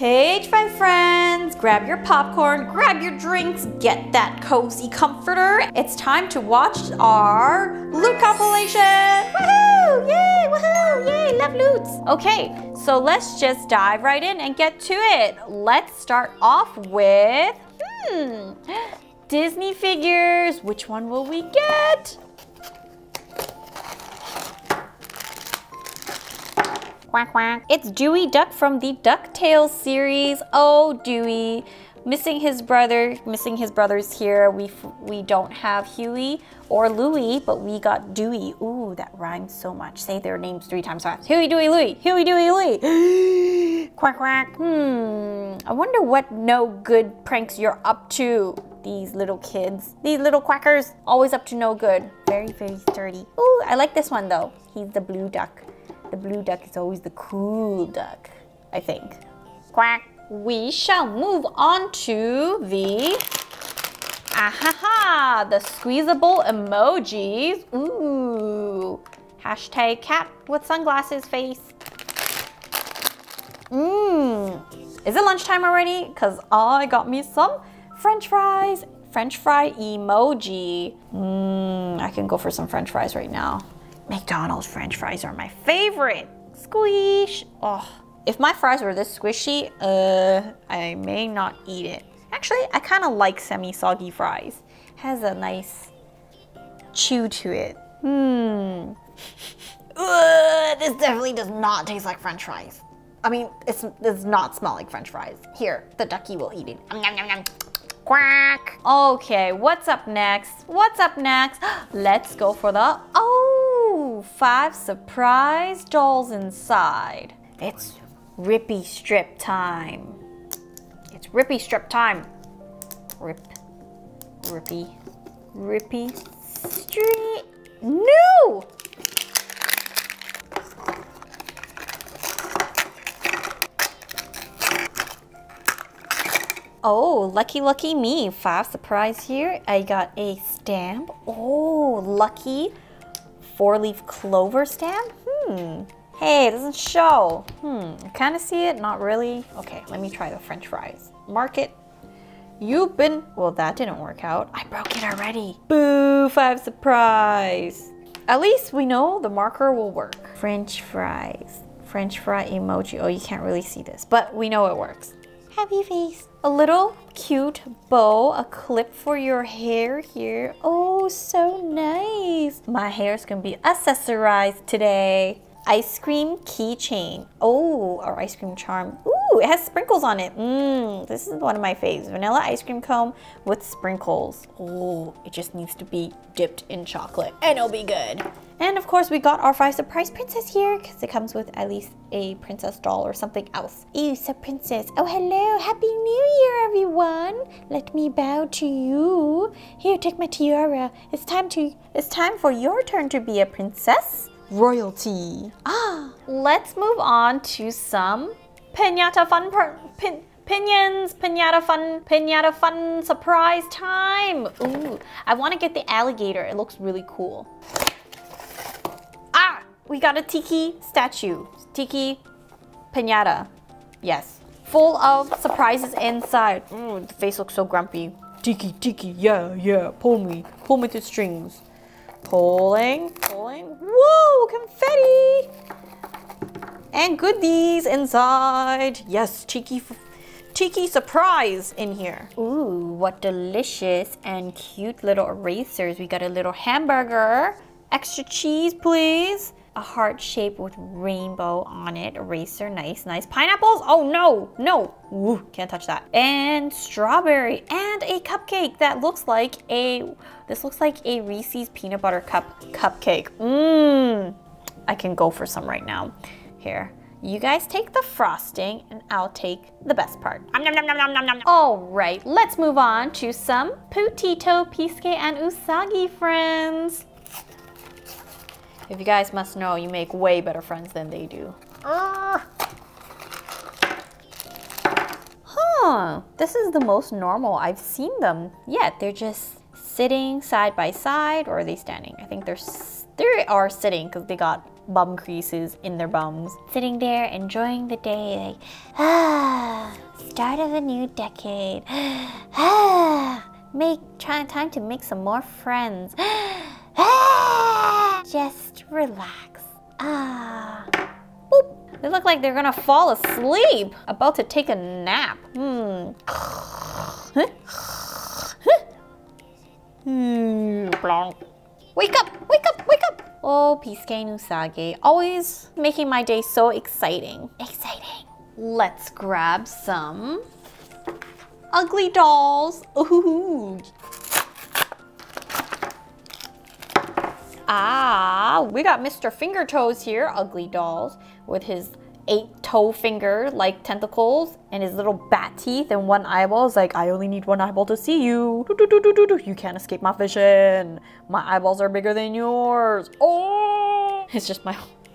Hey Five friends, grab your popcorn, grab your drinks, get that cozy comforter. It's time to watch our loot compilation. Woohoo! Yay! Woohoo! Yay! Love loots. Okay, so let's just dive right in and get to it. Let's start off with Disney figures. Which one will we get? Quack, quack. It's Dewey Duck from the DuckTales series. Oh, Dewey. Missing his brothers here. We don't have Huey or Louie, but we got Dewey. Ooh, that rhymes so much. Say their names 3 times fast. Huey, Dewey, Louie. Huey, Dewey, Louie. Quack, quack. I wonder what no good pranks you're up to. These little kids. These little quackers. Always up to no good. Very, very sturdy. Ooh, I like this one though. He's the blue duck. The blue duck is always the cool duck, I think. Quack. We shall move on to the, ahaha, the squeezable emojis. Ooh, hashtag cat with sunglasses face. Is it lunchtime already? Because I got me some French fries. French fry emoji. I can go for some French fries right now. McDonald's French fries are my favorite. Squish. Oh, if my fries were this squishy, I may not eat it. Actually, I kind of like semi-soggy fries. Has a nice chew to it. This definitely does not taste like French fries. I mean, it does not smell like French fries. Here, the ducky will eat it. Nom, nom, nom. Quack. Okay, what's up next? What's up next? Let's go for the, Five Surprise dolls inside. It's Rippy Strip time. It's Rippy Strip time. Rippy Strip. No! Oh, lucky me. Five Surprise here. I got a stamp. Oh, lucky. 4-leaf clover stamp? Hey, it doesn't show. I kind of see it, not really. Okay, let me try the French fries. Mark it. You've been... Well, that didn't work out. I broke it already. Boo, Five Surprise. At least we know the marker will work. French fries. French fry emoji. Oh, you can't really see this, but we know it works. Happy face. A little cute bow, a clip for your hair here. Oh, so nice. My hair's gonna be accessorized today. Ice cream keychain. Oh, our ice cream charm. Ooh, it has sprinkles on it. This is one of my faves. Vanilla ice cream cone with sprinkles. Oh, it just needs to be dipped in chocolate and it'll be good. And of course, we got our Five Surprise princess here because it comes with at least a princess doll or something else. Ew, so princess. Oh, hello. Happy New Year, everyone. Let me bow to you. Here, take my tiara. It's time for your turn to be a princess. Royalty. Let's move on to some piñata fun pinions. Piñata fun surprise time. Ooh, I want to get the alligator. It looks really cool. We got a Tiki statue. Tiki piñata. Yes. Full of surprises inside. The face looks so grumpy. Tiki, yeah. Pull me to strings. Pulling. Whoa, confetti! And goodies inside. Yes, Tiki surprise in here. Ooh, what delicious and cute little erasers. We got a little hamburger. Extra cheese, please. A heart shape with rainbow on it. Eraser, nice. Pineapples, oh no. Ooh, can't touch that. And strawberry and a cupcake that looks like a Reese's peanut butter cupcake. I can go for some right now. Here, you guys take the frosting and I'll take the best part. All right, let's move on to some Putito, Pisuke, and Usagi friends. If you guys must know, you make way better friends than they do. Huh, this is the most normal I've seen them yet. They're just sitting side by side, or are they standing? I think they are sitting because they got bum creases in their bums. Sitting there, enjoying the day, like, start of a new decade. Time to make some more friends. Just relax. Boop. They look like they're gonna fall asleep. About to take a nap. Wake up! Wake up! Wake up! Oh, Pisuke Nusage, always making my day so exciting. Exciting. Let's grab some Ugly Dolls. Ooh. Ah, we got Mr. Finger Toes here, Ugly Dolls, with his 8-toe finger like tentacles and his little bat teeth and one eyeball is like, I only need one eyeball to see you. You can't escape my vision. My eyeballs are bigger than yours. Oh, it's just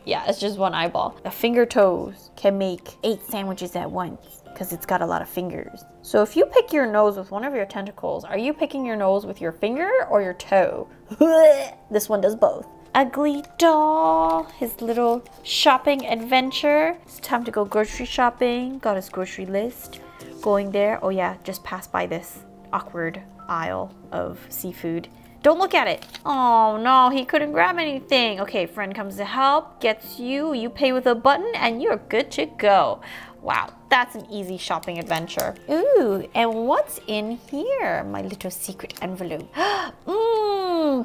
it's just one eyeball. The finger toes can make 8 sandwiches at once because it's got a lot of fingers. So if you pick your nose with one of your tentacles, are you picking your nose with your finger or your toe? This one does both. Ugly Doll, his little shopping adventure. It's time to go grocery shopping. Got his grocery list. Going there. Oh yeah, just passed by this awkward aisle of seafood. Don't look at it. Oh no, he couldn't grab anything. Okay, friend comes to help, gets you. You pay with a button and you're good to go. Wow, that's an easy shopping adventure. Ooh, and what's in here? My little secret envelope.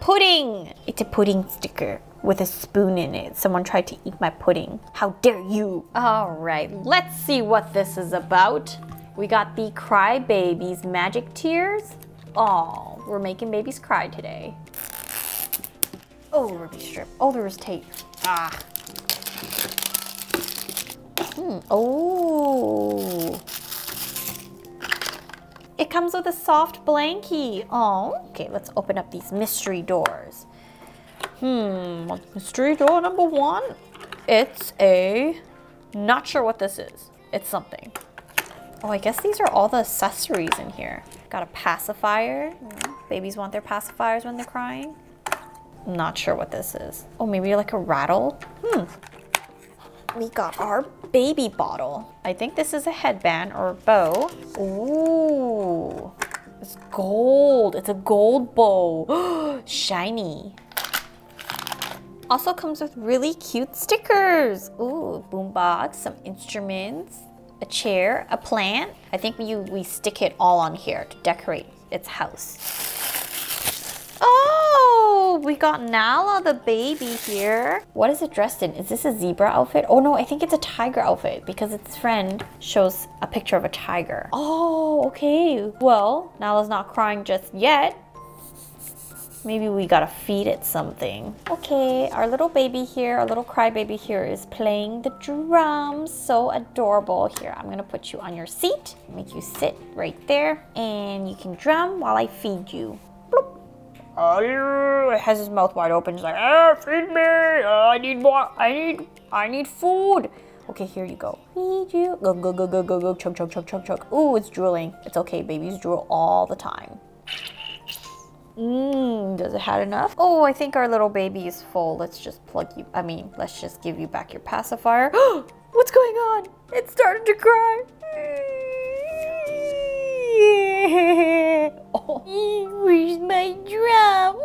Pudding! It's a pudding sticker with a spoon in it. Someone tried to eat my pudding. How dare you! Alright, let's see what this is about. We got the Cry Babies Magic Tears. Oh, we're making babies cry today. Oh, ruby strip. Oh, there was tape. Ah. Oh, it comes with a soft blankie. Oh, okay, let's open up these mystery doors. Mystery door number 1. It's a, not sure what this is. It's something. Oh, I guess these are all the accessories in here. Got a pacifier. Babies want their pacifiers when they're crying. Not sure what this is. Oh, maybe like a rattle. We got our baby bottle. I think this is a headband or a bow. Ooh, it's gold. It's a gold bow. Shiny. Also comes with really cute stickers. Ooh, boombox, some instruments, a chair, a plant. I think we stick it all on here to decorate its house. We got Nala the baby here. What is it dressed in? Is this a zebra outfit? Oh no, I think it's a tiger outfit because its friend shows a picture of a tiger. Oh, okay. Well, Nala's not crying just yet. Maybe we gotta feed it something. Okay, our little baby here, our little crybaby here is playing the drums. So adorable. Here, I'm gonna put you on your seat, make you sit right there, and you can drum while I feed you. Bloop. It has his mouth wide open. It's like, feed me. I need more. I need food. Okay, here you go. Feed you. Go, go, go, go, go, go. Chug, chug, chug, chug, chug. Ooh, it's drooling. It's okay. Babies drool all the time. Does it have enough? Oh, I think our little baby is full. Let's just give you back your pacifier. What's going on? It started to cry. Oh, where's my drum?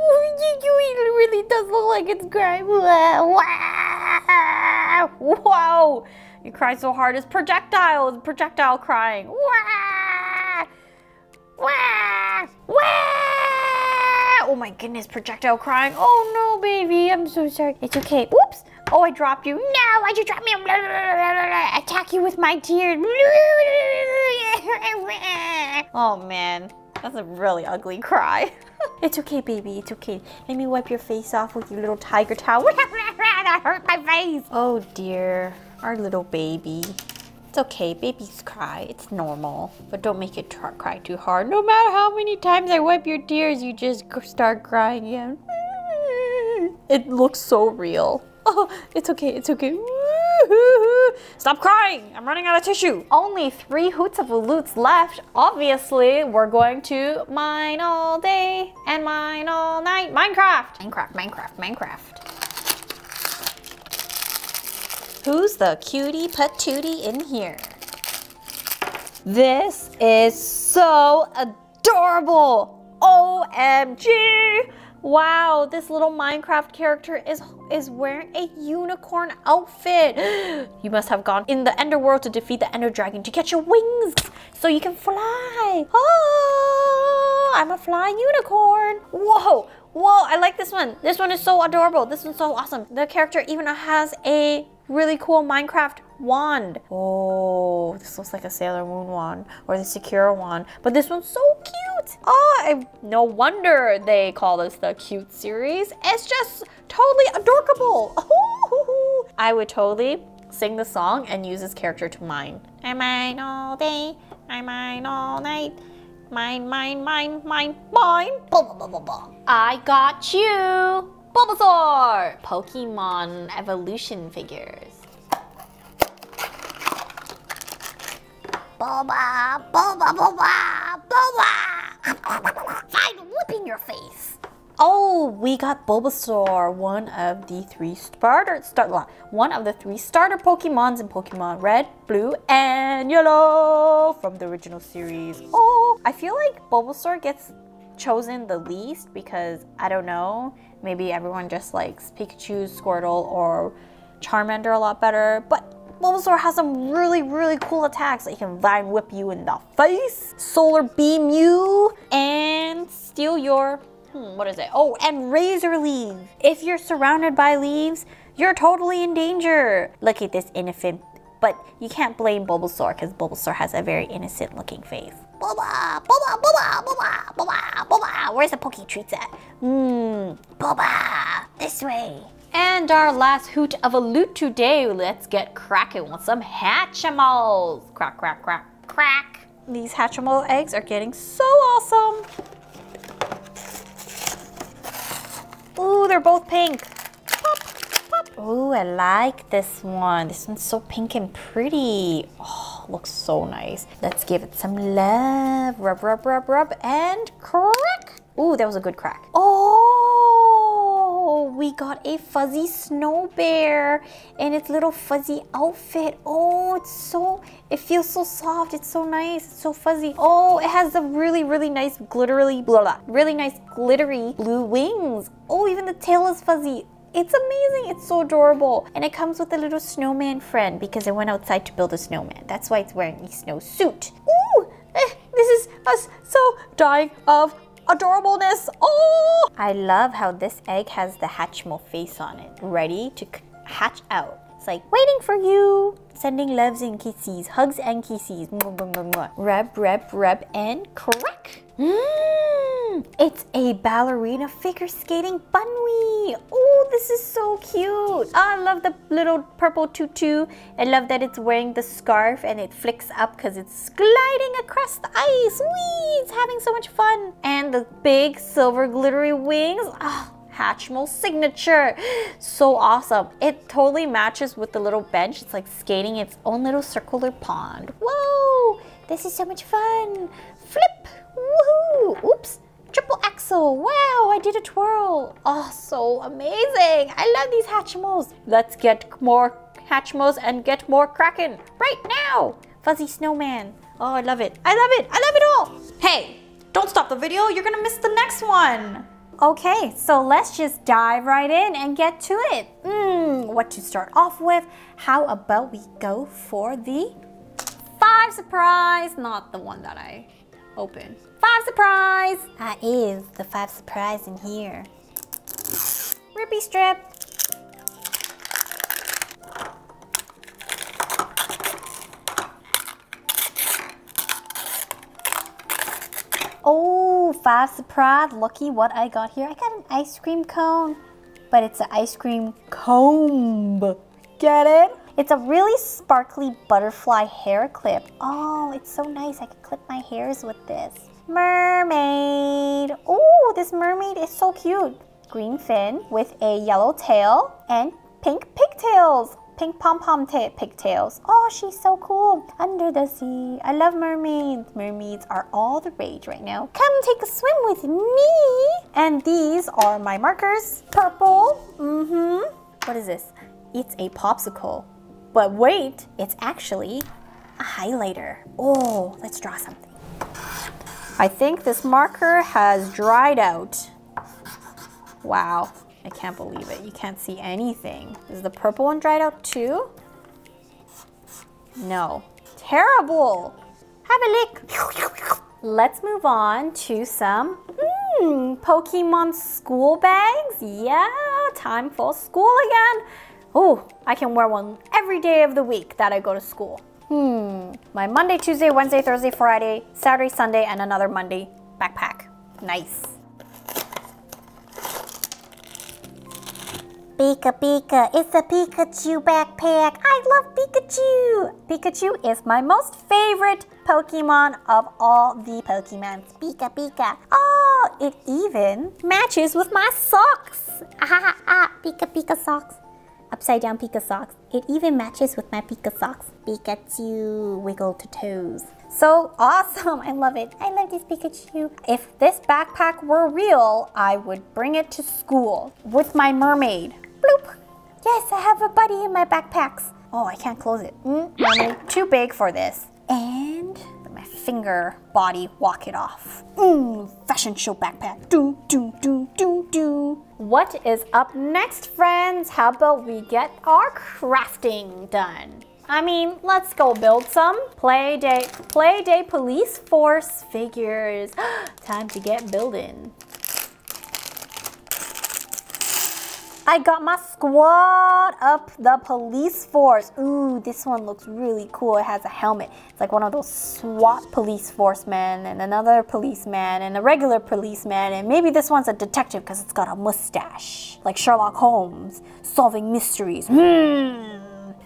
It really does look like it's crying. Wow! You cried so hard. It's projectile. It's projectile crying. Oh my goodness, projectile crying. Oh no, baby. I'm so sorry. It's okay. Oops. Oh, I dropped you. No, why'd you drop me? Attack you with my tears. Oh man, that's a really ugly cry. It's okay, baby, it's okay. Let me wipe your face off with your little tiger towel. That hurt my face. Oh dear, our little baby. It's okay, babies cry, it's normal. But don't make it cry too hard. No matter how many times I wipe your tears, you just start crying again. It looks so real. Oh, it's okay, it's okay. Stop crying! I'm running out of tissue! Only 3 Hoots of Waloots left. Obviously, we're going to mine all day and mine all night. Minecraft! Minecraft, Minecraft, Minecraft. Who's the cutie patootie in here? This is so adorable. OMG. Wow, this little Minecraft character is wearing a unicorn outfit. You must have gone in the Enderworld to defeat the Ender Dragon to get your wings so you can fly. Oh, I'm a flying unicorn. Whoa, whoa, I like this one. This one is so adorable. This one's so awesome. The character even has a really cool Minecraft wand. Oh, this looks like a Sailor Moon wand or the Secure wand, but this one's so cute. Oh, no wonder they call this the cute series. It's just totally adorable. Oh, I would totally sing the song and use this character to mine. I mine all day, I mine all night. Mine, mine, mine, mine, mine. Blah, blah, blah, blah. I got you, Bulbasaur. Pokemon evolution figures. Bulba, Bulba, Bulba, Bulba. Fine, whoop in your face. Oh, we got Bulbasaur, one of the three starter Pokemons in Pokemon Red, Blue, and Yellow from the original series. Oh, I feel like Bulbasaur gets chosen the least because, I don't know, maybe everyone just likes Pikachu, Squirtle, or Charmander a lot better, but Bulbasaur has some really, really cool attacks that he can vine whip you in the face, solar beam you, and steal your, what is it? Oh, and razor leaf. If you're surrounded by leaves, you're totally in danger. Look at this innocent, but you can't blame Bulbasaur because Bulbasaur has a very innocent looking face. Bulba, Bulba, Bulba, Bulba, Bulba, Bulba. Where's the Poké Treats at? Bulba, this way. And our last hoot of a loot today, let's get cracking with some Hatchimals. Crack, crack, crack, crack. These Hatchimal eggs are getting so awesome. Ooh, they're both pink. Pop, pop. Ooh, I like this one. This one's so pink and pretty. Oh, looks so nice. Let's give it some love. Rub, rub, rub, rub, and crack. Ooh, that was a good crack. Oh, we got a fuzzy snow bear in its little fuzzy outfit. Oh, it's so, it feels so soft. It's so nice. It's so fuzzy. Oh, it has the really, really nice glittery, blah, blah, really nice glittery blue wings. Oh, even the tail is fuzzy. It's amazing. It's so adorable. And it comes with a little snowman friend because it went outside to build a snowman. That's why it's wearing a snow suit. Ooh, this is us so dying of adorableness. Oh! I love how this egg has the Hatchimal face on it, ready to hatch out. It's like, waiting for you. Sending loves and kisses, hugs and kisses. Mwah, mwah, mwah, mwah. Rub, rub, rub, and crack. It's a ballerina figure skating bunny. Oh, this is so cute. Oh, I love the little purple tutu. I love that it's wearing the scarf and it flicks up because it's gliding across the ice. Whee! It's having so much fun. And the big silver glittery wings. Oh, Hatchimal signature. So awesome. It totally matches with the little bench. It's like skating its own little circular pond. Whoa! This is so much fun. Flip! Woohoo! Oops! Triple axel! Wow, I did a twirl! Oh, so amazing! I love these Hatchimals! Let's get more Hatchimals and get more Kraken right now! Fuzzy snowman! Oh, I love it! I love it! I love it all! Hey, don't stop the video! You're gonna miss the next one! Okay, so let's just dive right in and get to it! What to start off with? How about we go for the Five Surprise! Not the one that I open. Five Surprise! That is the Five Surprise in here. Rippy strip. Oh, Five Surprise. Lucky what I got here. I got an ice cream cone, but it's an ice cream comb. Get it? It's a really sparkly butterfly hair clip. Oh, it's so nice. I could clip my hairs with this. Mermaid. Oh, this mermaid is so cute. Green fin with a yellow tail and pink pigtails. Pink pom-pom pigtails. Oh, she's so cool. Under the sea. I love mermaids. Mermaids are all the rage right now. Come take a swim with me. And these are my markers. Purple. What is this? It's a popsicle. But wait, it's actually a highlighter. Oh, let's draw something. I think this marker has dried out. Wow, I can't believe it. You can't see anything. Is the purple one dried out too? No. Terrible. Have a lick. Let's move on to some Pokemon school bags. Yeah, time for school again. Oh, I can wear one every day of the week that I go to school. My Monday, Tuesday, Wednesday, Thursday, Friday, Saturday, Sunday, and another Monday backpack. Nice. Pika Pika, it's a Pikachu backpack. I love Pikachu. Pikachu is my most favorite Pokemon of all the Pokemons. Pika Pika. Oh, it even matches with my socks. Pika Pika socks. Upside down Pika socks. It even matches with my Pika socks. Pikachu, wiggle to toes. So awesome, I love it. I love this Pikachu. If this backpack were real, I would bring it to school with my mermaid. Bloop. Yes, I have a buddy in my backpacks. Oh, I can't close it. I'm too big for this. And with my finger body, walk it off. Fashion show backpack. Do, do, do, do, do. What is up next, friends? How about we get our crafting done? I mean, let's go build some play day police force figures. Time to get building. I got my squad up, the police force. Ooh, this one looks really cool. It has a helmet. It's like one of those SWAT police force men and another policeman and a regular policeman. And maybe this one's a detective because it's got a mustache. Like Sherlock Holmes, solving mysteries.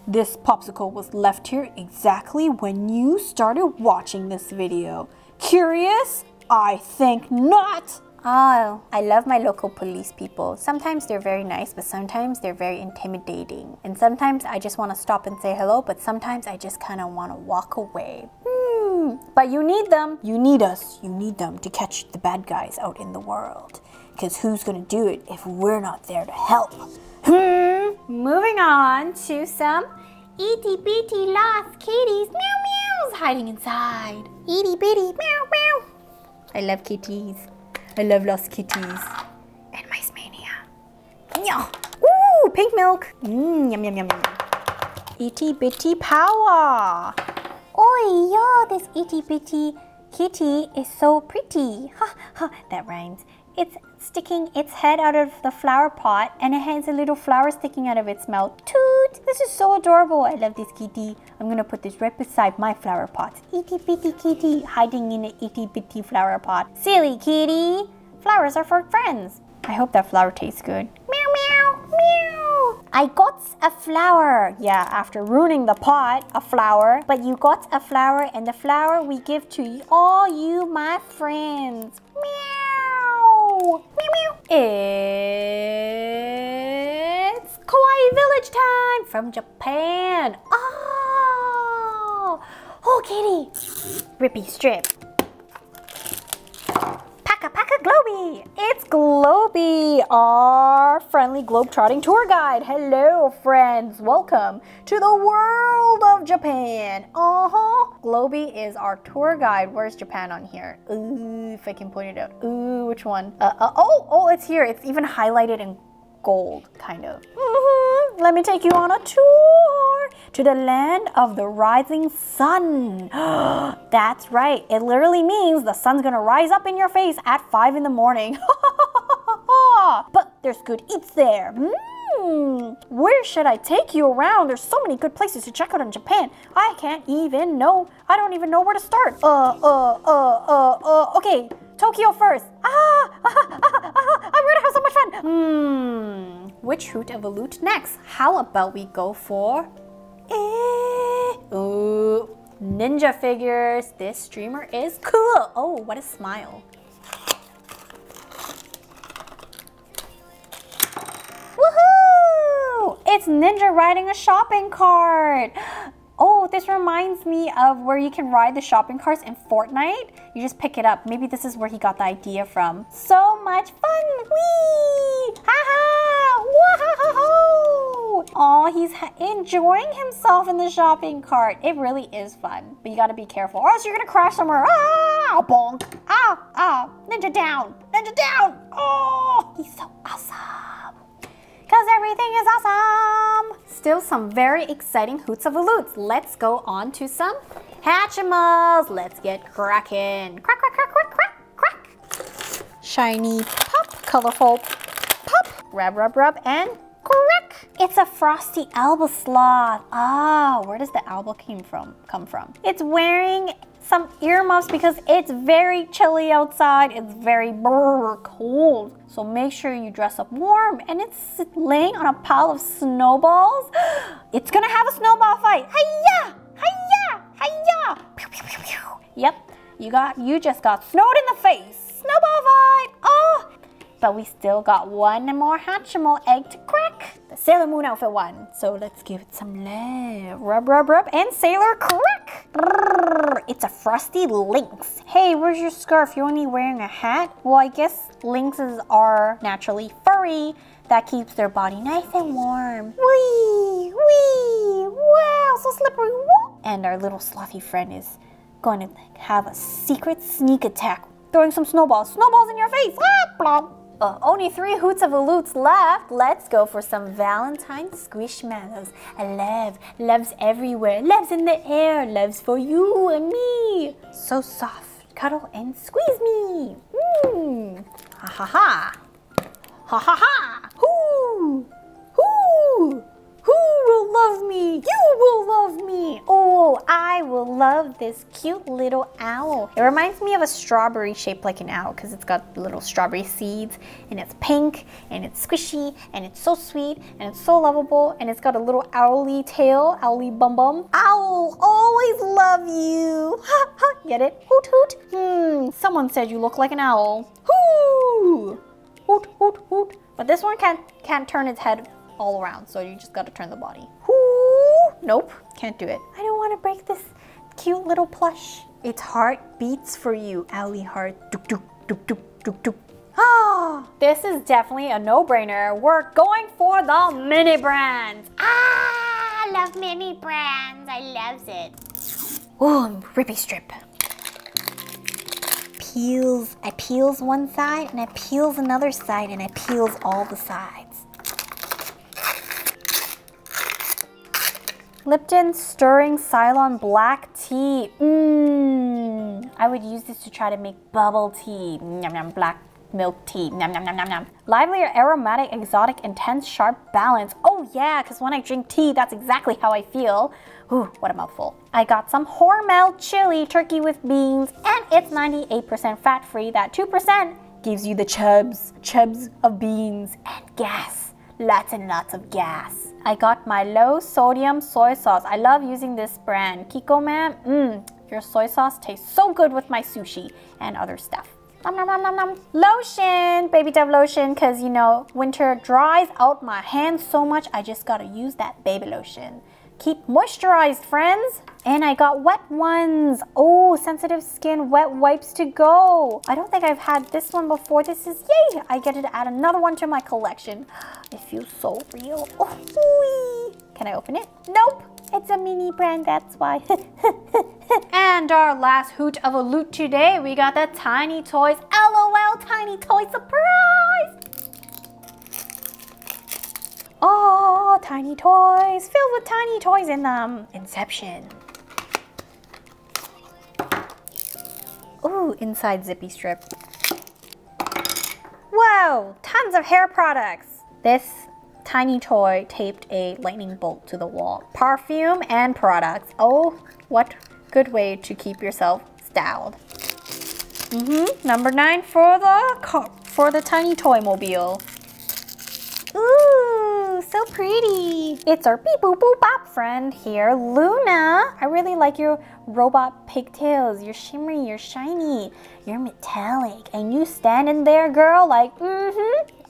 This popsicle was left here exactly when you started watching this video. Curious? I think not. Oh, I love my local police people. Sometimes they're very nice, but sometimes they're very intimidating. And sometimes I just want to stop and say hello, but sometimes I just kind of want to walk away. But you need them. You need us. You need them to catch the bad guys out in the world. Because who's going to do it if we're not there to help? Moving on to some itty bitty lost kitties. Meow meows hiding inside. Itty bitty meow meow. I love kitties. I love lost kitties. And mice mania. Meow. Ooh, pink milk. Yum, yum, yum, yum. Itty bitty power. Oi, yo, this itty bitty kitty is so pretty. Ha, ha, that rhymes. It's sticking its head out of the flower pot and it has a little flower sticking out of its mouth. Toot! This is so adorable. I love this kitty. I'm gonna put this right beside my flower pot. Itty bitty kitty hiding in an itty bitty flower pot. Silly kitty! Flowers are for friends. I hope that flower tastes good. Meow meow meow! I got a flower! Yeah, after ruining the pot, a flower. But you got a flower and the flower we give to all you my friends. Meow! Meow meow. It's Kawaii Village time from Japan. Oh, oh kitty. Rippy strip. Paka Paka Globy. It's Globy, our friendly globe-trotting tour guide. Hello friends, welcome to the world of Japan. Globy is our tour guide. Where's Japan on here? Ooh, if I can point it out. Ooh, which one? Oh, it's here. It's even highlighted in gold, kind of. Let me take you on a tour to the land of the rising sun. That's right. It literally means the sun's gonna rise up in your face at 5 in the morning. But there's good eats there. Where should I take you around? There's so many good places to check out in Japan. I can't even know. I don't even know where to start. Okay, Tokyo first. I'm gonna have so much fun. Which route of a loot next? How about we go for... Ooh, ninja figures. This streamer is cool. Oh, what a smile. It's Ninja riding a shopping cart. Oh, this reminds me of where you can ride the shopping carts in Fortnite. You just pick it up. Maybe this is where he got the idea from. So much fun! Whee! Ha ha! Whoa! cute. Aw, he's enjoying himself in the shopping cart. It really is fun, but you gotta be careful or else you're gonna crash somewhere. Ah, bonk. Ah, ah, Ninja down. Ninja down. Oh, he's so awesome. Cause everything is awesome. Still some very exciting hoots of a loots. Let's go on to some Hatchimals. Let's get cracking. Crack, crack, crack, crack, crack, crack. Shiny pop, colorful pop. Rub, rub, rub, and crack. It's a frosty Alba Sloth. Ah, oh, where does the Alba come from? It's wearing some earmuffs because it's very chilly outside. It's very cold. So make sure you dress up warm. And it's laying on a pile of snowballs. It's gonna have a snowball fight. Hiya! Hiya! Hiya! Pew, pew, pew, pew. Yep, you just got snowed in the face. Snowball fight! Oh! But we still got one more Hatchimal egg to crack. The Sailor Moon outfit one. So let's give it some love. Rub, rub, rub, and Sailor crack. Brrr, it's a frosty lynx. Hey, where's your scarf? You're only wearing a hat? Well, I guess lynxes are naturally furry. That keeps their body nice and warm. Wee, wee, wow, so slippery. Woo. And our little slothy friend is going to have a secret sneak attack. Throwing some snowballs. Snowballs in your face. Ah, blop. Only three hoots of a loots left. Let's go for some Valentine squishmallows. I love, love's everywhere. Love's in the air, love's for you and me. So soft, cuddle and squeeze me. Mmm, ha ha ha. Ha ha ha. Who? Who will love me? You will love me. Oh, I will love this cute little owl. It reminds me of a strawberry shaped like an owl because it's got little strawberry seeds and it's pink and it's squishy and it's so sweet and it's so lovable and it's got a little owly tail, owly bum bum. Owl, always love you. Ha ha, get it? Hoot hoot. Someone said you look like an owl. Hoo! Hoot hoot hoot. But this one can't turn its head all around, so you just gotta turn the body. Ooh, nope, can't do it. I don't wanna break this cute little plush. Its heart beats for you, Owly heart. Doop, doop, doop, doop, doop, doop. Ah, this is definitely a no-brainer. We're going for the mini brands. Ah, I love mini brands. I loves it. Ooh, rippy strip. Peels. I peels one side, and I peels another side, and I peels all the sides. Lipton Stirring Ceylon Black Tea. Mmm. I would use this to try to make bubble tea. Yum, yum, black milk tea. Yum, yum, yum, yum, yum. Lively, aromatic, exotic, intense, sharp balance. Oh yeah, because when I drink tea, that's exactly how I feel. Ooh, what a mouthful. I got some Hormel chili turkey with beans, and it's 98% fat-free. That 2% gives you the chubs. Chubs of beans and gas. Lots and lots of gas. I got my low sodium soy sauce. I love using this brand. Kikkoman, your soy sauce tastes so good with my sushi and other stuff. Nom, nom, nom, nom, nom. Lotion, Baby Dove lotion, because you know, winter dries out my hands so much, I just gotta use that baby lotion. Keep moisturized, friends. And I got wet ones. Oh, sensitive skin wet wipes to go. I don't think I've had this one before. This is yay. I get to add another one to my collection. It feels so real. Oh, can I open it? Nope. It's a mini brand, that's why. And our last hoot of a loot today, we got the Tiny Toys. LOL, Tiny Toy Surprise. Oh, tiny toys, filled with tiny toys in them. Inception. Ooh, inside zippy strip. Whoa, tons of hair products. This tiny toy taped a lightning bolt to the wall. Perfume and products. Oh, what good way to keep yourself styled. Number 9 for the tiny toy mobile. Ooh. So pretty. It's our beep boop boop bop friend here, Luna. I really like your robot pigtails. You're shimmery, you're shiny, you're metallic, and you standing there, girl, like,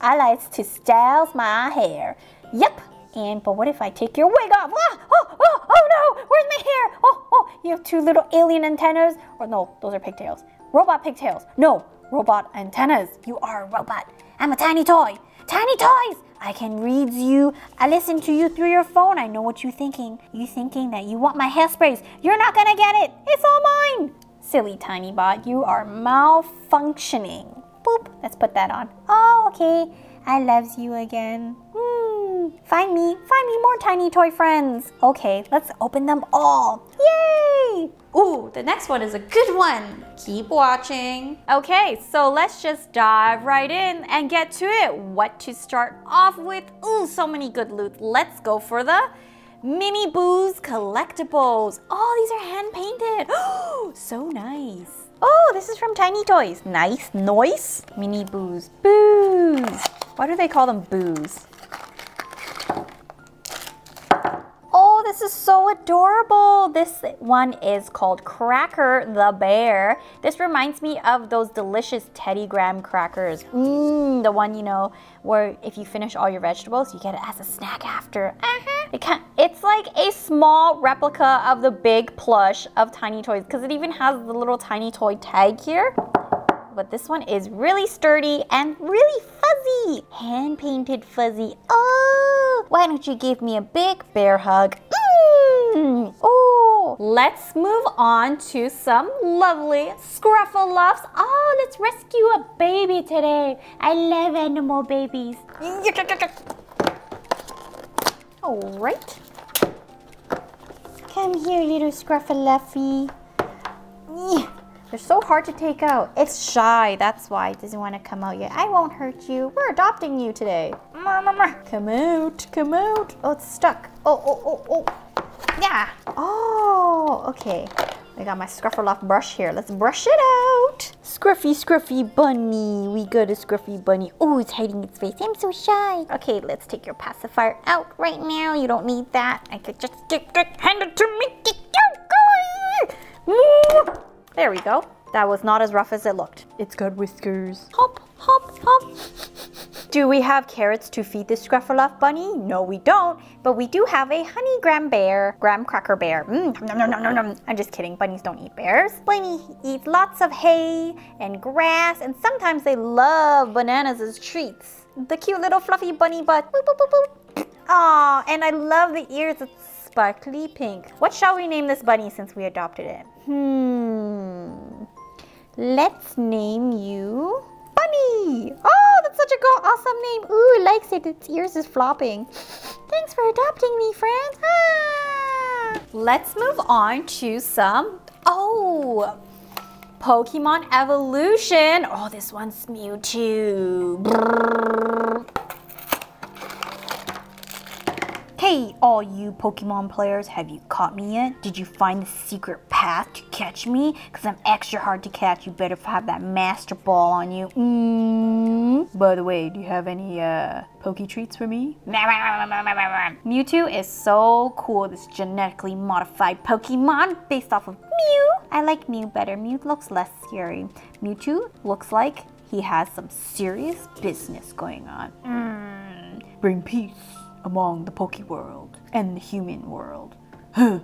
I like to style my hair. Yep. And but what if I take your wig off? Ah, oh, oh, oh no! Where's my hair? Oh, oh! You have two little alien antennas. Or no, those are pigtails. Robot pigtails. No, robot antennas. You are a robot. I'm a tiny toy. Tiny toys. I can read you. I listen to you through your phone. I know what you're thinking. You're thinking that you want my hairsprays. You're not gonna get it. It's all mine. Silly tiny bot, you are malfunctioning. Boop, let's put that on. Oh, okay. I loves you again. Find me more tiny toy friends. Okay, let's open them all. Yay! Ooh, the next one is a good one. Keep watching. Okay, so let's just dive right in and get to it. What to start off with? Ooh, so many good loot. Let's go for the Mini Boos collectibles. Oh, these are hand painted. Oh, so nice. Oh, this is from Tiny Toys. Nice noise. Mini Boos. Boos. Why do they call them boos? Oh, this is so adorable. This one is called Cracker the Bear. This reminds me of those delicious Teddy Graham crackers. The one, you know, where if you finish all your vegetables, you get it as a snack after. It's like a small replica of the big plush of Tiny Toys because it even has the little Tiny Toy tag here. But this one is really sturdy and really fuzzy. Hand-painted fuzzy. Oh, why don't you give me a big bear hug? Oh, let's move on to some lovely Scruffalofts. Oh, let's rescue a baby today. I love animal babies. All right. Come here, little Scruffaloffy. They're so hard to take out. It's shy, that's why it doesn't want to come out yet. I won't hurt you. We're adopting you today. Come out, come out. Oh, it's stuck. Oh. Yeah. Oh, okay. I got my Scruffaloff brush here. Let's brush it out. Scruffy, Scruffy Bunny. We got a Scruffy Bunny. Oh, it's hiding its face. I'm so shy. Okay, let's take your pacifier out right now. You don't need that. I could just hand it to me. There we go. That was not as rough as it looked. It's got whiskers. Hop, hop, hop. Do we have carrots to feed the Scruffaloff bunny? No, we don't. But we do have a honey graham bear. Graham cracker bear. I'm just kidding. Bunnies don't eat bears. Bunnies eat lots of hay and grass, and sometimes they love bananas as treats. The cute little fluffy bunny butt. Boop, boop, boop, boop. Aw, and I love the ears. It's sparkly pink. What shall we name this bunny since we adopted it? Let's name you Bunny. Oh, that's such a awesome name. Ooh, it likes it. Its ears is flopping. Thanks for adopting me, friend. Ah! Let's move on to some, Pokemon evolution. Oh, this one's Mewtwo. Hey, all you Pokemon players, have you caught me yet? Did you find the secret path to catch me? Because I'm extra hard to catch. You better have that Master Ball on you. By the way, do you have any Poke treats for me? Mewtwo is so cool. This genetically modified Pokemon based off of Mew. I like Mew better. Mew looks less scary. Mewtwo looks like he has some serious business going on. Bring peace among the Poke world and the human world. Huh.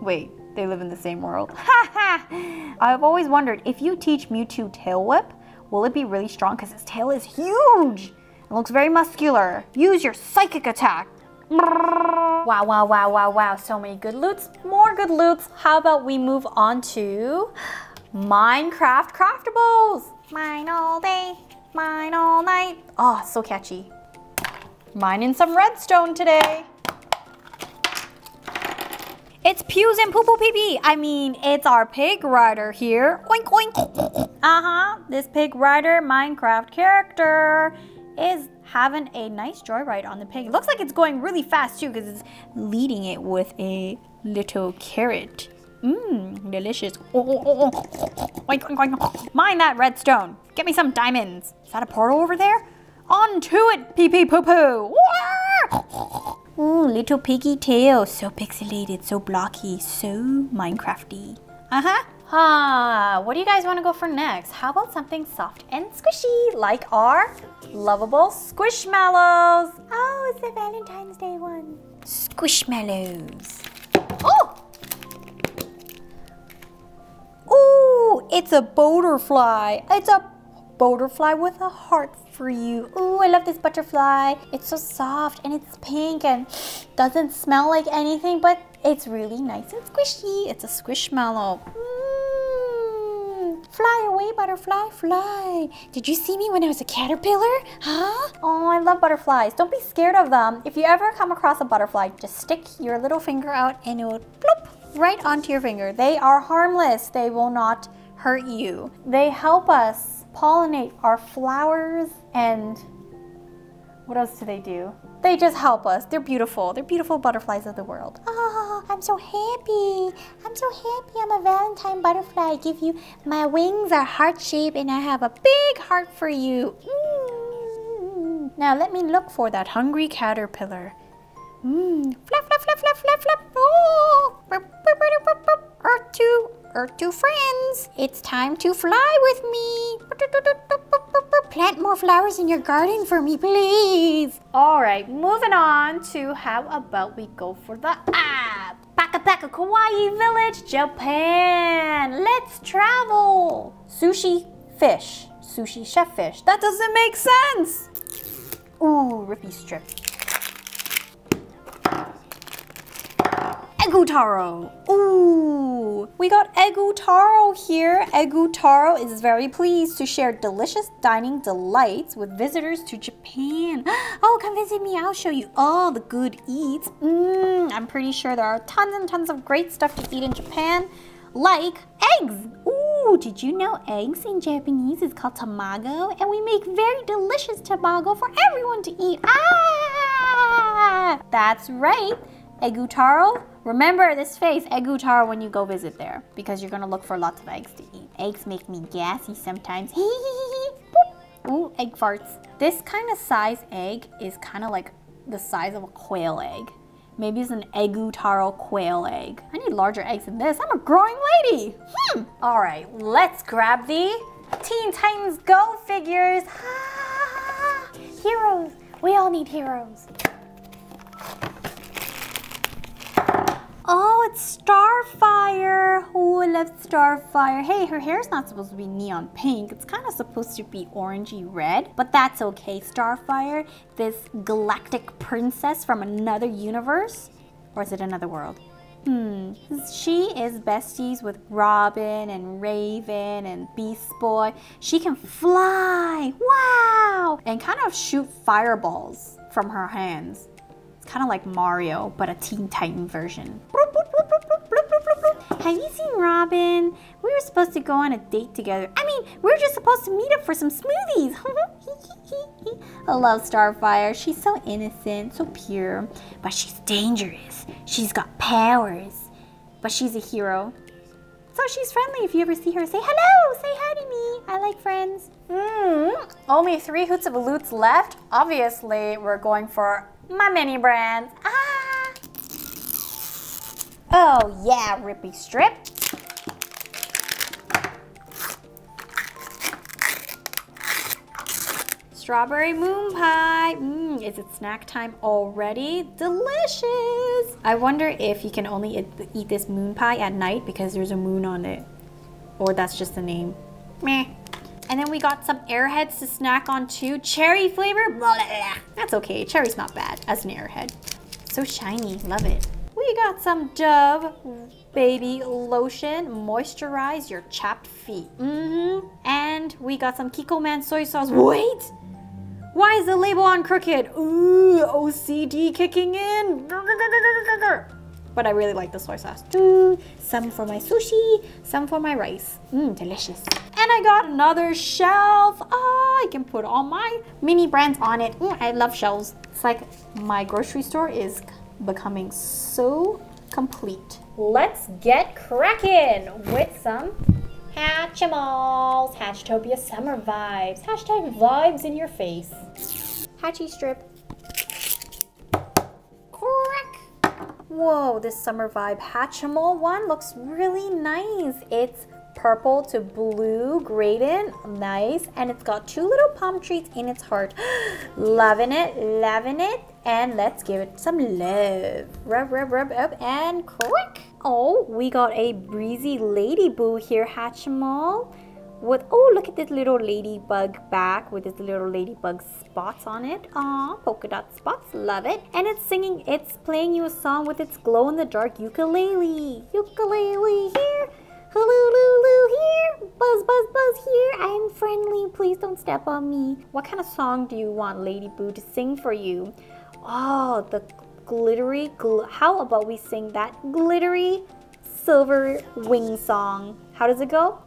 Wait, they live in the same world. I've always wondered, if you teach Mewtwo Tail Whip, will it be really strong? Because its tail is huge and looks very muscular. Use your psychic attack. Wow, wow, wow, wow, wow. So many good loots. More good loots. How about we move on to Minecraft craftables? Mine all day, mine all night. Oh, so catchy. Mining some redstone today. It's Pews and Poo Poo Pee Pee. I mean, it's our pig rider here. Oink, oink. This pig rider Minecraft character is having a nice joyride on the pig. It looks like it's going really fast too because it's leading it with a little carrot. Delicious. Oink, oink, oink. Mine that redstone. Get me some diamonds. Is that a portal over there? On to it, pee pee poo poo. Ooh, little piggy tail. So pixelated, so blocky, so Minecrafty. What do you guys want to go for next? How about something soft and squishy, like our lovable Squishmallows? Oh, it's the Valentine's Day one. Squishmallows. Oh! Ooh, it's a butterfly. It's a butterfly with a heart for you. Ooh, I love this butterfly. It's so soft and it's pink and doesn't smell like anything, but it's really nice and squishy. It's a Squishmallow. Fly away, butterfly, fly. Did you see me when I was a caterpillar? Huh? Oh, I love butterflies. Don't be scared of them. If you ever come across a butterfly, just stick your little finger out and it will plop right onto your finger. They are harmless. They will not hurt you. They help us pollinate our flowers and what else do they do? They just help us. They're beautiful. They're beautiful butterflies of the world. Oh, I'm so happy. I'm so happy. I'm a Valentine butterfly. I give you, my wings are heart-shaped and I have a big heart for you. Mm. Now let me look for that hungry caterpillar. Flap, flap, flap, flap, flap, flap. Oh, Earth 2 friends. It's time to fly with me. Plant more flowers in your garden for me, please. All right, moving on to how about we go for the Pakapaka Kawaii Village, Japan. Let's travel. Sushi fish. Sushi chef fish. That doesn't make sense. Ooh, rippy strip. Egutaro. Ooh, we got Egutaro here. Egutaro is very pleased to share delicious dining delights with visitors to Japan. Oh, come visit me. I'll show you all the good eats. I'm pretty sure there are tons and tons of great stuff to eat in Japan, like eggs. Ooh, did you know eggs in Japanese is called tamago? And we make very delicious tamago for everyone to eat. Ah, that's right. Egutaro. Remember this face, Egutaro, when you go visit there, because you're gonna look for lots of eggs to eat. Eggs make me gassy sometimes. Ooh, egg farts. This kind of size egg is kind of like the size of a quail egg. Maybe it's an Egutaro quail egg. I need larger eggs than this. I'm a growing lady. All right, let's grab the Teen Titans Go figures. Heroes. We all need heroes. Oh, it's Starfire. Oh, I love Starfire. Hey, her hair's not supposed to be neon pink. It's kind of supposed to be orangey red, but that's okay. Starfire, this galactic princess from another universe, or is it another world? She is besties with Robin and Raven and Beast Boy. She can fly, wow! And kind of shoot fireballs from her hands. It's kind of like Mario, but a Teen Titan version. Have you seen Robin? We were supposed to go on a date together. I mean, we were just supposed to meet up for some smoothies. I love Starfire. She's so innocent, so pure, but she's dangerous. She's got powers, but she's a hero. So she's friendly. If you ever see her, say hello, say hi to me. I like friends. Only 3 Hoots of Aloots left. Obviously, we're going for my mini brands. Oh yeah, rippy strip. Strawberry Moon Pie. Is it snack time already? Delicious. I wonder if you can only eat this moon pie at night because there's a moon on it. Or that's just the name. Meh. And then we got some Airheads to snack on too. Cherry flavor, blah, blah, blah. That's okay, cherry's not bad as an Airhead. So shiny, love it. We got some Dove baby lotion, moisturize your chapped feet. And we got some Kikkoman soy sauce. Wait, why is the label on crooked? Ooh, OCD kicking in. But I really like the soy sauce too. Some for my sushi, some for my rice. Delicious. And I got another shelf. I can put all my mini brands on it. I love shelves. It's like my grocery store is becoming so complete. Let's get cracking with some Hatchimals. Hatchtopia summer vibes. Hashtag vibes in your face. Hatchy strip. Whoa, this summer vibe Hatchimal one looks really nice. It's purple to blue gradient, nice. And it's got 2 little palm trees in its heart. Loving it, loving it. And let's give it some love. Rub, rub, rub up and crack. Oh, we got a breezy lady boo here, Hatchimal. with, oh, look at this little ladybug back with its little ladybug spots on it. Aw, polka dot spots, love it. And it's singing, it's playing you a song with its glow-in-the-dark ukulele. Ukulele here, hulululu here, buzz buzz buzz here, I'm friendly, please don't step on me. What kind of song do you want Lady Boo to sing for you? Oh, the glittery, how about we sing that glittery silver wing song? How does it go?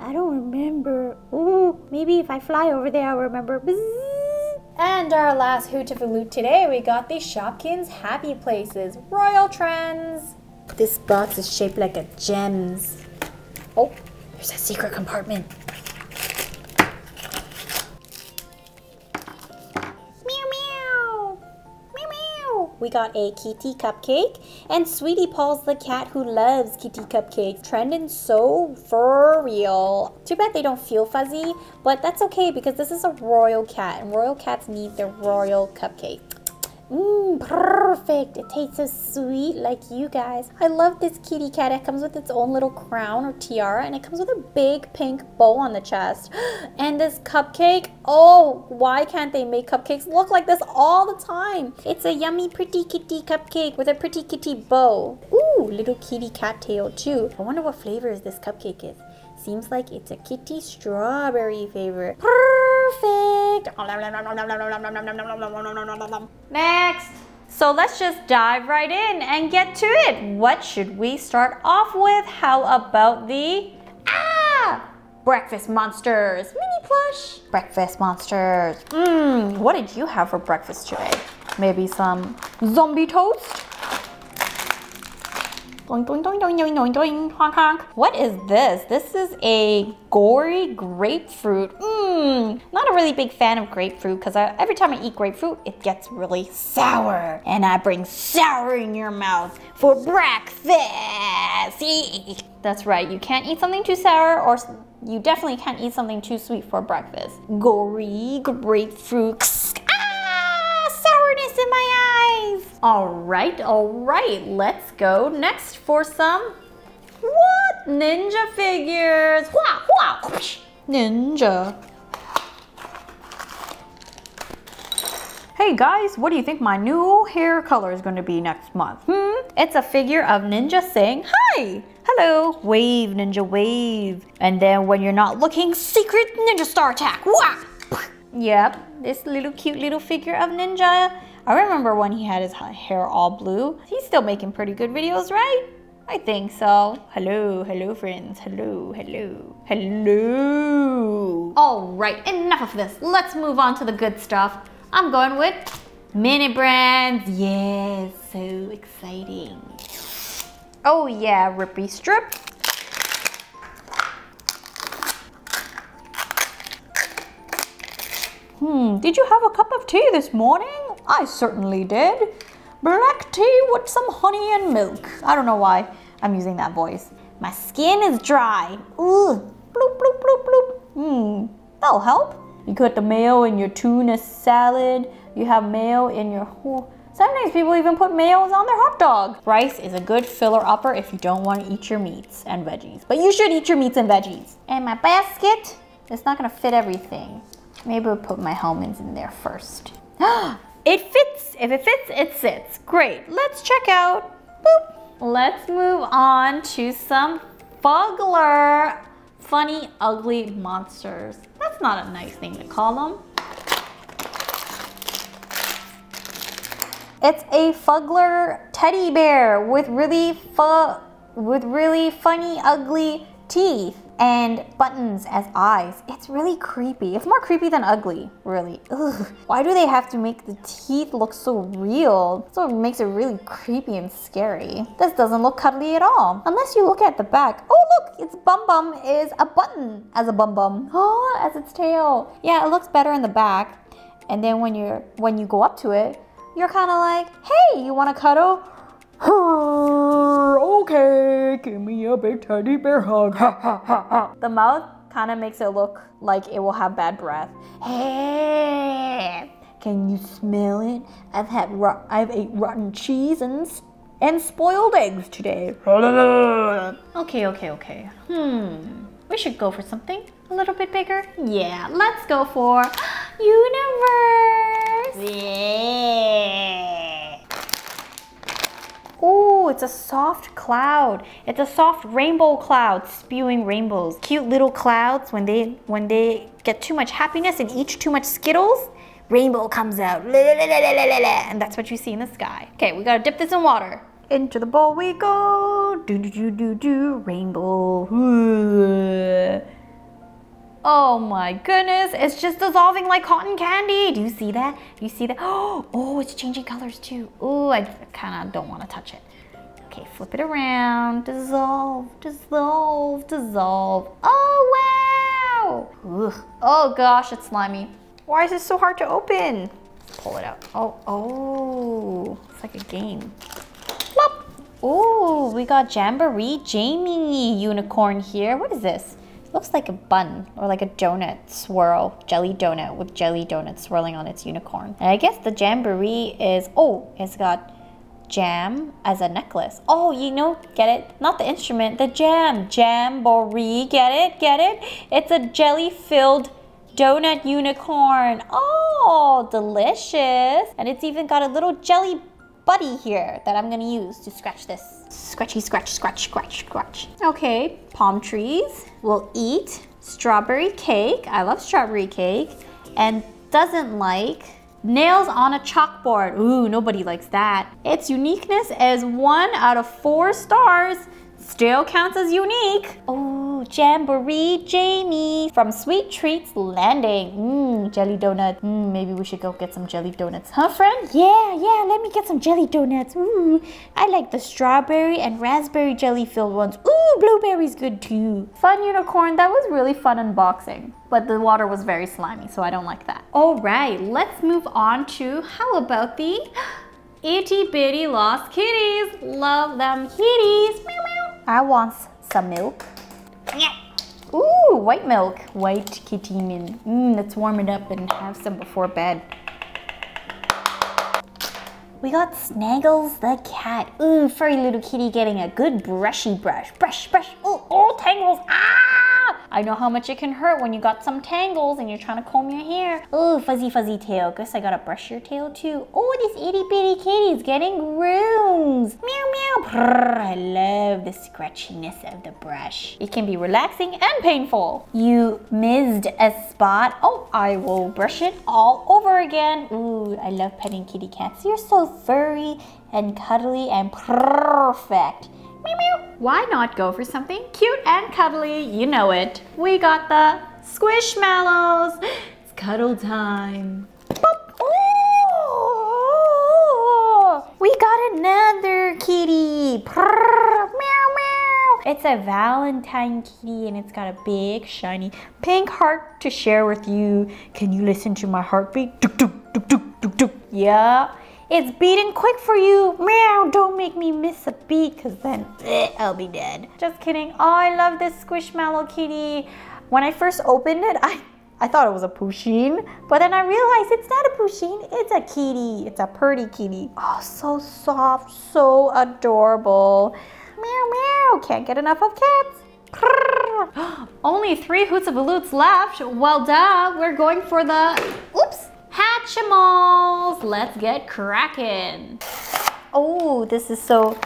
I don't remember. Ooh, maybe if I fly over there, I'll remember. Bzzz. And our last Hootifaloot today, we got the Shopkins Happy Places, Royal Trends. This box is shaped like a gems. Oh, there's a secret compartment. Meow meow, meow meow. We got a Kitty Cupcake and Sweetie Paul's the cat who loves Kitty Cupcake. Trending so for real. Too bad they don't feel fuzzy, but that's okay because this is a royal cat and royal cats need their royal cupcake. Mmm, perfect. It tastes so sweet like you guys. I love this kitty cat. It comes with its own little crown or tiara and it comes with a big pink bow on the chest. And this cupcake, oh, why can't they make cupcakes look like this all the time? It's a yummy pretty kitty cupcake with a pretty kitty bow. Ooh, little kitty cat tail too. I wonder what flavor this cupcake is. Seems like it's a kitty strawberry favorite. Perfect. Next. So let's just dive right in and get to it. What should we start off with? How about the Breakfast Monsters mini plush? Breakfast Monsters. Mmm. What did you have for breakfast today? Maybe some zombie toast? Doing, doing, doing, doing, doing, doing, honk, honk. What is this? This is a gory grapefruit. Mmm. Not a really big fan of grapefruit because every time I eat grapefruit, it gets really sour. And I bring sour in your mouth for breakfast. Eee. That's right. You can't eat something too sour or you definitely can't eat something too sweet for breakfast. Gory grapefruit. Sourness in my eyes. All right, let's go next for some what ninja figures. Wow, wow, ninja. Hey guys, what do you think my new hair color is going to be next month? It's a figure of Ninja saying hi. Hello, wave Ninja, wave. And then when you're not looking, secret ninja star attack. Wow. Yep, this little cute little figure of Ninja. I remember when he had his hair all blue. He's still making pretty good videos, right? I think so. Hello, hello friends. Hello, hello, hello. All right, enough of this. Let's move on to the good stuff. I'm going with mini brands. Yes, so exciting. Oh yeah, Rippy Strip. Did you have a cup of tea this morning? I certainly did. Black tea with some honey and milk. I don't know why I'm using that voice. My skin is dry. Ugh. Bloop, bloop, bloop, bloop. That'll help. You got the mayo in your tuna salad. You have mayo in your... Sometimes people even put mayos on their hot dog. Rice is a good filler-upper if you don't want to eat your meats and veggies. But you should eat your meats and veggies. And my basket, it's not going to fit everything. Maybe we'll put my almonds in there first. It fits. If it fits, it sits. Great. Let's check out. Boop. Let's move on to some Fuggler. Funny, ugly monsters. That's not a nice thing to call them. It's a Fuggler teddy bear with really funny, ugly teeth and buttons as eyes. It's really creepy. It's more creepy than ugly, really. Ugh. Why do they have to make the teeth look so real? So it makes it really creepy and scary. This doesn't look cuddly at all. Unless you look at the back. Oh look, its bum bum is a button as a bum bum. Oh, as its tail. Yeah, it looks better in the back. And then when you go up to it, you're kind of like, hey, you want to cuddle? Okay, give me a big teddy bear hug. The mouth kind of makes it look like it will have bad breath. Hey, can you smell it? I've ate rotten cheese and spoiled eggs today. Okay. We should go for something a little bit bigger. Yeah, let's go for universe. Yeah. Oh, it's a soft cloud. It's a soft rainbow cloud spewing rainbows. Cute little clouds, when they get too much happiness and eat too much Skittles, rainbow comes out. And that's what you see in the sky. Okay, we gotta dip this in water. Into the bowl we go. Do do do do do. Rainbow. Oh my goodness, it's just dissolving like cotton candy. Do you see that? Do you see that? Oh, it's changing colors too. Oh, I kind of don't want to touch it. Okay, flip it around. Dissolve, dissolve, dissolve. Oh wow. Ugh. Oh gosh, it's slimy. Why is it so hard to open? Pull it out. Oh, it's like a game. Oh, we got Jamboree Jamie unicorn here. What is this? It looks like a bun or like a donut swirl, jelly donut with jelly donuts swirling on its unicorn. And I guess the Jamboree is, oh, it's got jam as a necklace. Oh, you know, get it? Not the instrument, the jam. Jamboree, get it? Get it? It's a jelly-filled donut unicorn. Oh, delicious. And it's even got a little jelly buddy here that I'm gonna use to scratch this. Scratchy, scratch, scratch, scratch, scratch. Okay, palm trees. We'll eat strawberry cake. I love strawberry cake. And doesn't like nails on a chalkboard. Ooh, nobody likes that. Its uniqueness is 1 out of 4 stars. Still counts as unique. Oh, Jamboree Jamie from Sweet Treats Landing. Mmm, jelly donut. Maybe we should go get some jelly donuts, huh, friend? Yeah, let me get some jelly donuts. Ooh, I like the strawberry and raspberry jelly filled ones. Ooh, blueberry's good too. Fun unicorn, that was really fun unboxing. But the water was very slimy, so I don't like that. All right, let's move on to, how about the itty bitty lost kitties? Love them kitties. Meow meow. I want some milk. Yeah. Ooh, white milk. White kitty mint. Let's warm it up and have some before bed. We got Snaggles the cat. Ooh, furry little kitty getting a good brushy brush. Brush, brush. Ooh, all tangles. Ah! I know how much it can hurt when you got some tangles and you're trying to comb your hair. Ooh, fuzzy, fuzzy tail. Guess I gotta brush your tail too. Oh, this itty bitty kitty's getting grooms. Meow, meow. Brrr, I love the scratchiness of the brush. It can be relaxing and painful. You missed a spot. Oh, I will brush it all over again. Ooh, I love petting kitty cats. You're so furry and cuddly and perfect. Meow, meow. Why not go for something cute and cuddly? You know it. We got the Squishmallows. It's cuddle time. Ooh, we got another kitty. Meow, meow. It's a Valentine kitty and it's got a big shiny pink heart to share with you. Can you listen to my heartbeat? Doop, doop, doop, doop, doop, doop. Yeah. It's beating quick for you. Meow, don't make me miss a beat because then I'll be dead. Just kidding. Oh, I love this Squishmallow kitty. When I first opened it, I thought it was a Pusheen, but then I realized it's not a Pusheen, it's a kitty. It's a purty kitty. Oh, so soft, so adorable. Meow, meow, can't get enough of cats. Prrr. Only 3 Hoots-a-Baloots left. Well, duh, we're going for the, oops. Hatchimals, let's get cracking. Oh, this is so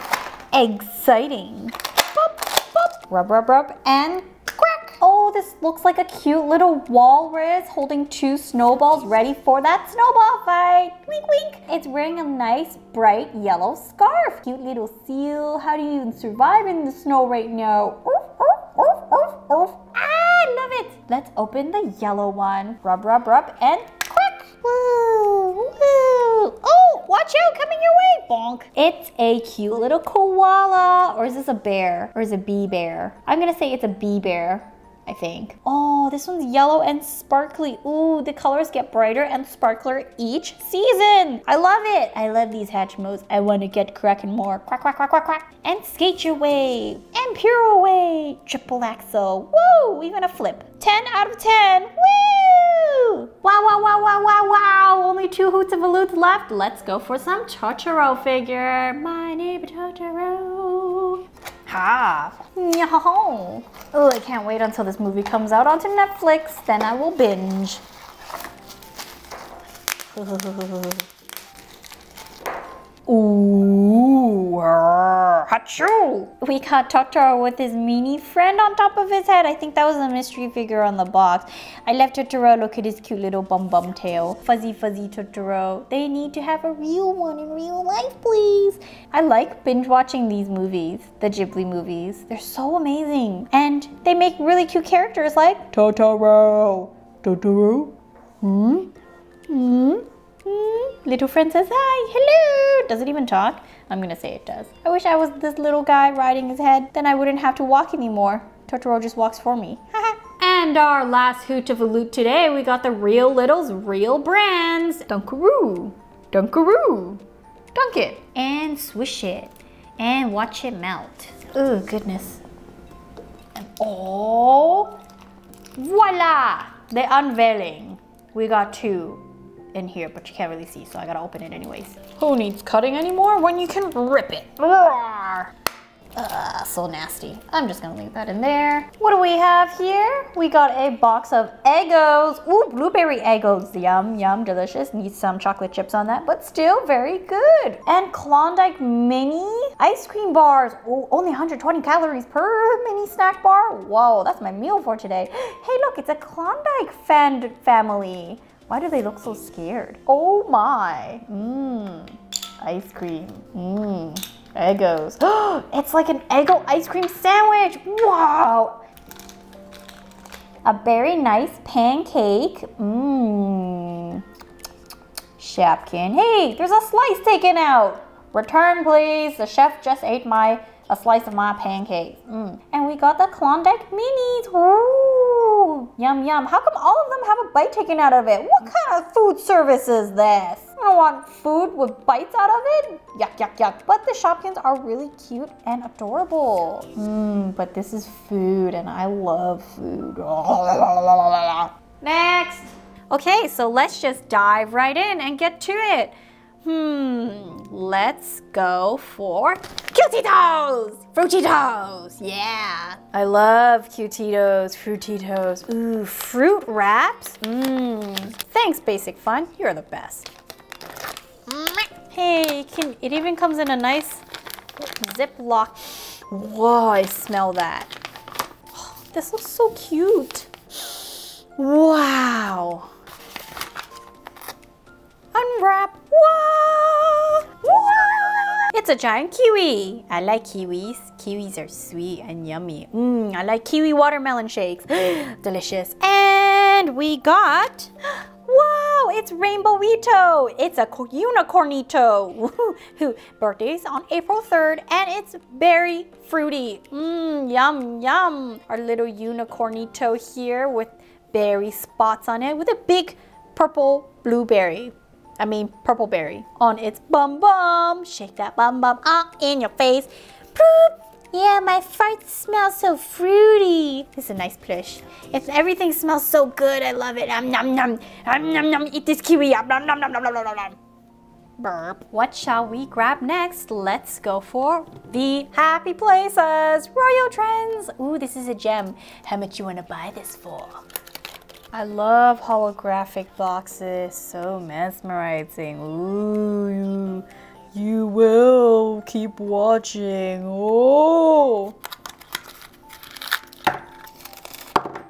exciting. Boop, boop. Rub, rub, rub, and crack. Oh, this looks like a cute little walrus holding 2 snowballs ready for that snowball fight. Wink, wink. It's wearing a nice bright yellow scarf. Cute little seal. How do you even survive in the snow right now? Oof, oof, oof, oof, oof. Ah, love it. Let's open the yellow one. Rub, rub, rub, and woo, woo. Oh, watch out, coming your way. Bonk. It's a cute little koala. Or is this a bear? Or is it a bee bear? I'm gonna say it's a bee bear, I think. Oh, this one's yellow and sparkly. Ooh, the colors get brighter and sparkler each season. I love it. I love these Hatchimals. I want to get cracking more. Quack, quack, quack, quack, quack. And skate your way. And pirouette. Triple axel. Woo, even a flip. 10 out of 10. Woo! Wow, wow, wow, wow, wow, wow. Only 2 Hoots-a-Baloots left. Let's go for some Totoro figure. My neighbor Totoro. Ha! Yo! Oh, I can't wait until this movie comes out onto Netflix. Then I will binge. Ooh, Hachu! We got Totoro with his mini friend on top of his head. I think that was a mystery figure on the box. I left Totoro. Look at his cute little bum bum tail. Fuzzy fuzzy Totoro. They need to have a real one in real life, please. I like binge watching these movies, the Ghibli movies. They're so amazing. And they make really cute characters like Totoro. Totoro? Hmm? Hmm? Little friend says hi, hello. Does it even talk? I'm gonna say it does. I wish I was this little guy riding his head. Then I wouldn't have to walk anymore. Totoro just walks for me. And our last hoot of a loot today, we got the Real Littles Real Brands. Dunkaroo, Dunkaroo, dunk it and swish it and watch it melt. Oh goodness. And oh, voila, the unveiling. We got two in here, but you can't really see, so I gotta open it anyways. Who needs cutting anymore when you can rip it? Ugh, so nasty. I'm just gonna leave that in there. What do we have here? We got a box of Eggos. Ooh, blueberry Eggos. Yum, yum, delicious. Needs some chocolate chips on that, but still very good. And Klondike mini ice cream bars. Ooh, only 120 calories per mini snack bar. Whoa, that's my meal for today. Hey, look, it's a Klondike fan family. Why do they look so scared? Oh my, ice cream, Eggos. It's like an Eggo ice cream sandwich, wow. A very nice pancake, Shopkin, hey, there's a slice taken out. Return please, the chef just ate a slice of my pancake. And we got the Klondike minis, ooh, yum yum. How come all of them have a bite taken out of it? What kind of food service is this? I don't want food with bites out of it. Yuck, yuck, yuck. But the Shopkins are really cute and adorable. But this is food and I love food. Next. Okay, so let's just dive right in and get to it. Let's go for Cutitos! Fruititos! Yeah! I love Cutitos, Fruititos. Ooh, fruit wraps? Thanks, Basic Fun. You're the best. Hey, it even comes in a nice Ziploc. Whoa, I smell that. Oh, this looks so cute. Wow! Unwrap. Whoa! Whoa! It's a giant kiwi. I like kiwis. Kiwis are sweet and yummy. I like kiwi watermelon shakes. Delicious. And we got, wow, it's Rainbowito. It's a unicornito. Birthday's on April 3rd and it's berry fruity. Yum, yum. Our little unicornito here with berry spots on it with a big purple blueberry. I mean purple berry on its bum bum. Shake that bum bum up in your face. Boop. Yeah, my farts smell so fruity. This is a nice plush. If everything smells so good, I love it. Nom nom. Nom nom. Eat this kiwi. Nom nom nom nom nom nom nom. Burp. What shall we grab next? Let's go for the Happy Places Royal Trends. Ooh, this is a gem. How much you wanna buy this for? I love holographic boxes, so mesmerizing. Ooh, you will keep watching. Oh!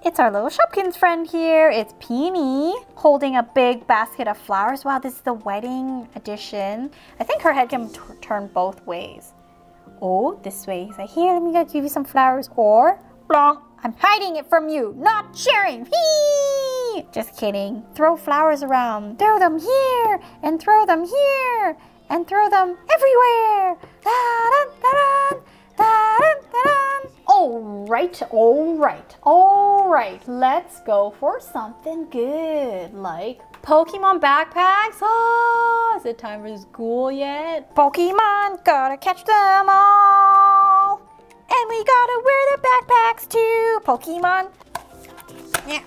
It's our little Shopkins friend here. It's Peony holding a big basket of flowers. Wow, this is the wedding edition. I think her head can turn both ways. Oh, this way. He's like, here, let me go give you some flowers. Or, blonk. I'm hiding it from you, not sharing. Hee! Just kidding. Throw flowers around. Throw them here, and throw them here, and throw them everywhere. Da-dun, da-dun, da-dun, da-dun. All right, all right, all right. Let's go for something good, like Pokemon backpacks. Oh, is it time for school yet? Pokemon, gotta catch them all. And we gotta wear the backpacks too, Pokemon. Yeah.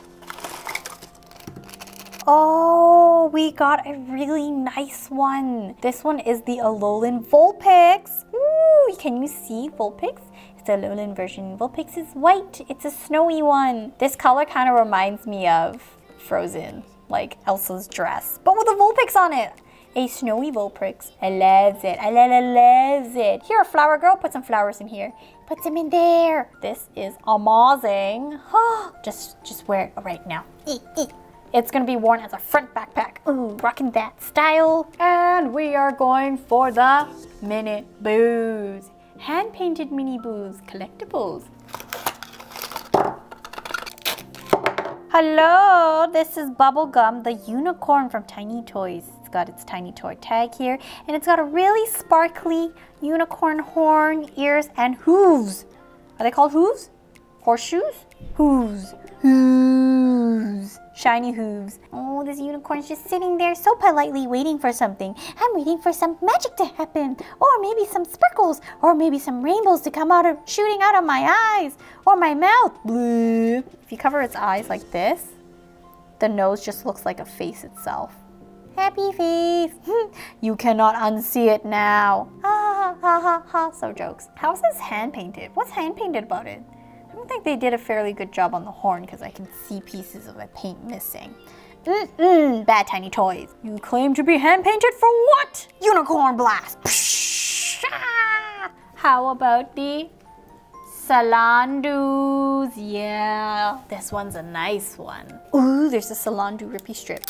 Oh, we got a really nice one. This one is the Alolan Vulpix. Ooh, can you see Vulpix? It's a lowland version. Vulpix is white. It's a snowy one. This color kind of reminds me of Frozen, like Elsa's dress, but with a Vulpix on it. A snowy Vulpix. I love it. I love it. Here, flower girl, put some flowers in here. Put them in there. This is amazing. Just wear it right now. It's gonna be worn as a front backpack. Ooh, rocking that style. And we are going for the mini boos. Hand-painted mini boos, collectibles. Hello, this is Bubblegum, the unicorn from Tiny Toys. Got its tiny toy tag here, and it's got a really sparkly unicorn horn, ears, and hooves. Are they called hooves? Horseshoes? Hooves. Hooves. Shiny hooves. Oh, this unicorn's just sitting there so politely waiting for something. I'm waiting for some magic to happen, or maybe some sparkles, or maybe some rainbows to come out of shooting out of my eyes or my mouth. Bleep. If you cover its eyes like this, the nose just looks like a face itself. Happy face. You cannot unsee it now. Ha ha ha ha. So jokes. How is this hand painted? What's hand painted about it? I don't think they did a fairly good job on the horn because I can see pieces of the paint missing. Bad tiny toys. You claim to be hand painted for what? Unicorn blast. How about the Salandus? Yeah. This one's a nice one. Ooh, there's a Salandu rippy strip.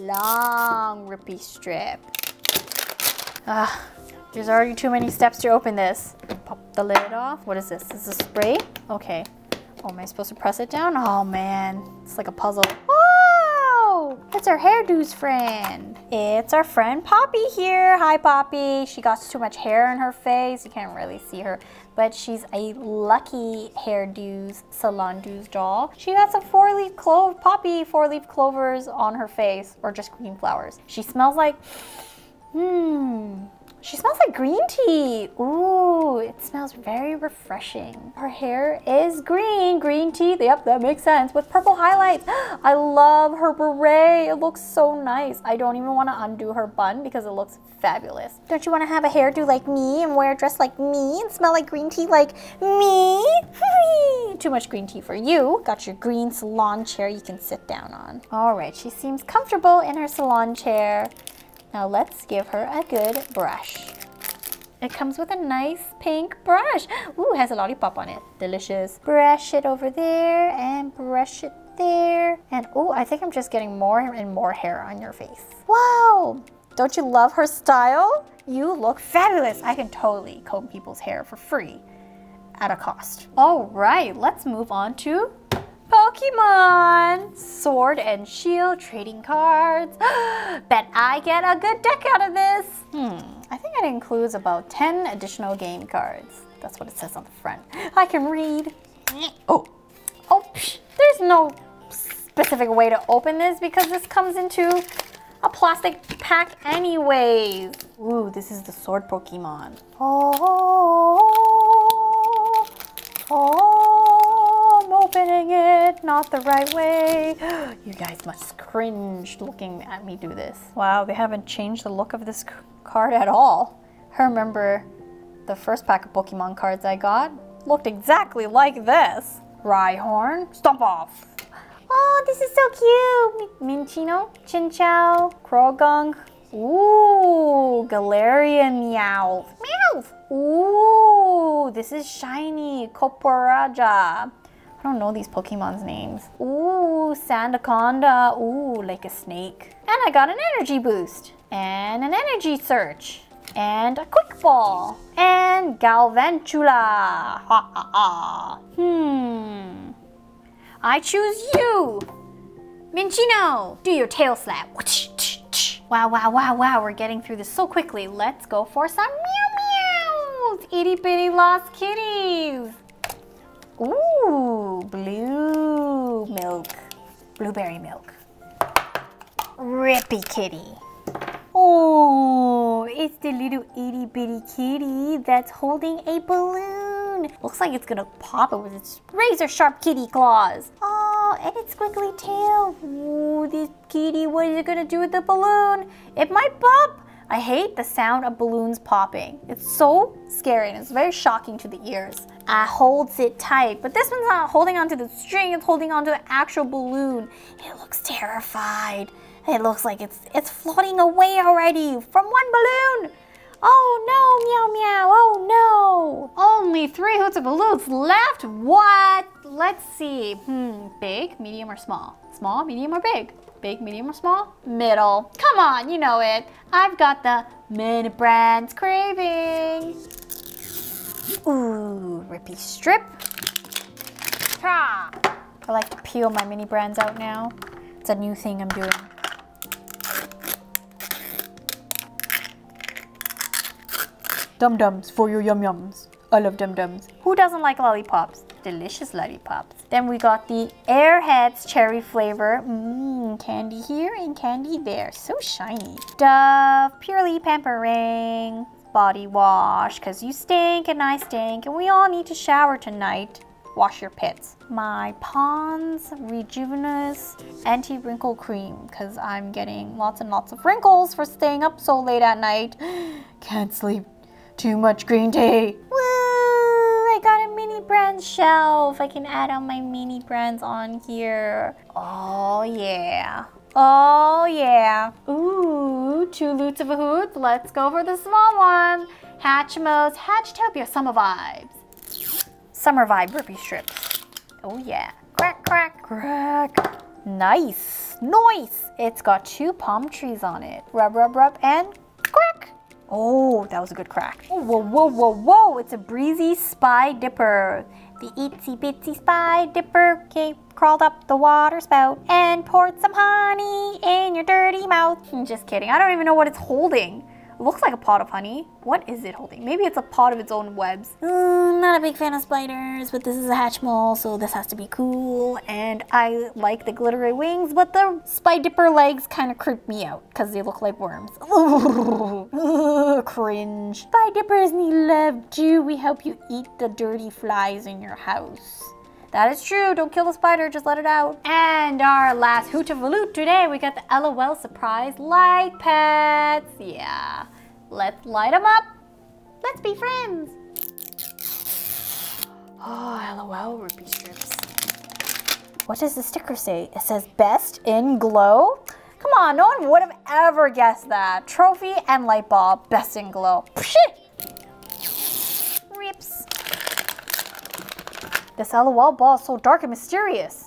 Long rippy strip. Ah, there's already too many steps to open this. Pop the lid off. What is this? Is this a spray? Okay. Oh, am I supposed to press it down? Oh man, it's like a puzzle. Whoa! It's our hairdo's friend. It's our friend Poppy here. Hi Poppy. She got too much hair in her face. You can't really see her, but she's a lucky hairdo's Salandu's doll. She got some four-leaf clovers on her face, or just green flowers. She smells like, she smells like green tea. Ooh, it smells very refreshing. Her hair is green, green tea. Yep, that makes sense, with purple highlights. I love her beret, it looks so nice. I don't even wanna undo her bun because it looks fabulous. Don't you wanna have a hairdo like me and wear a dress like me and smell like green tea like me? Too much green tea for you. Got your green salon chair you can sit down on. All right, she seems comfortable in her salon chair. Now let's give her a good brush. It comes with a nice pink brush. Ooh, it has a lollipop on it. Delicious. Brush it over there and brush it there. And ooh, I think I'm just getting more and more hair on your face. Wow, don't you love her style? You look fabulous. I can totally comb people's hair for free at a cost. All right, let's move on to Pokemon! Sword and Shield trading cards. Bet I get a good deck out of this. I think it includes about 10 additional game cards. That's what it says on the front. I can read. Oh, there's no specific way to open this because this comes into a plastic pack anyways. Ooh, this is the sword Pokemon. Opening it, not the right way. You guys must cringe looking at me do this. Wow, they haven't changed the look of this card at all. I remember the first pack of Pokemon cards I got looked exactly like this. Rhyhorn, stomp off. Oh, this is so cute. Minchino, Chinchou, Krogunk. Ooh, Galarian Meowth. Meowth. Ooh, this is shiny, Koporaja. I don't know these Pokemon's names. Ooh, Sandaconda. Ooh, like a snake. And I got an energy boost. And an energy search. And a quick ball. And Galvantula. Ha ha ha. I choose you. Minchino, do your tail slap. Wow, wow, wow, wow. We're getting through this so quickly. Let's go for some meow meows. Itty bitty lost kitties. Ooh, blue milk, blueberry milk. Rippy kitty. Oh, it's the little itty bitty kitty that's holding a balloon. Looks like it's gonna pop it with its razor sharp kitty claws. Oh, and its squiggly tail. Ooh, this kitty, what is it gonna do with the balloon? It might pop. I hate the sound of balloons popping. It's so scary and it's very shocking to the ears. I holds it tight, but this one's not holding onto the string, it's holding onto the actual balloon. It looks terrified. It looks like it's floating away already from one balloon. Oh no, meow meow, oh no. Only 3 hoots of balloons left, what? Let's see, big, medium, or small? Small, medium, or big? Big, medium, or small? Middle. Come on, you know it. I've got the mini brands craving. Ooh, rippy strip. Ha! I like to peel my mini brands out now. It's a new thing I'm doing. Dum-dums for your yum-yums. I love dum-dums. Who doesn't like lollipops? Delicious lollipops. Then we got the Airheads cherry flavor. Candy here and candy there. So shiny. Dove, purely pampering. Body wash, because you stink and I stink and we all need to shower tonight. Wash your pits. My Pond's Rejuvenous Anti-Wrinkle Cream, because I'm getting lots and lots of wrinkles for staying up so late at night. Can't sleep. Too much green tea. Woo! I got a mini brand shelf. I can add all my mini brands on here. Oh yeah. Oh yeah. Ooh, 2 loots of a hoot. Let's go for the small one. Hatchimals, Hatchtopia Summer Vibes. Summer Vibe Rippy Strips. Oh yeah. Crack, crack, crack. Nice. Nice. It's got 2 palm trees on it. Rub, rub, rub, and crack. Oh, that was a good crack. Whoa, whoa, whoa, whoa, whoa. It's a breezy spy dipper. The itsy bitsy spy dipper crawled up the water spout and poured some honey in your dirty mouth. I'm just kidding. I don't even know what it's holding. It looks like a pot of honey. What is it holding? Maybe it's a pot of its own webs. Not a big fan of spiders, but this is a Hatchimal, so this has to be cool. And I like the glittery wings, but the spy dipper legs kind of creep me out because they look like worms. Cringe. Spy dippers need love too. We help you eat the dirty flies in your house. That is true. Don't kill the spider, just let it out. And our last hoot of a loot today, we got the LOL Surprise light pads. Yeah, let's light them up. Let's be friends. Oh, LOL rupee strips. What does the sticker say? It says best in glow. Come on, no one would have ever guessed that. Trophy and light bulb, best in glow. Rips. This LOL ball is so dark and mysterious.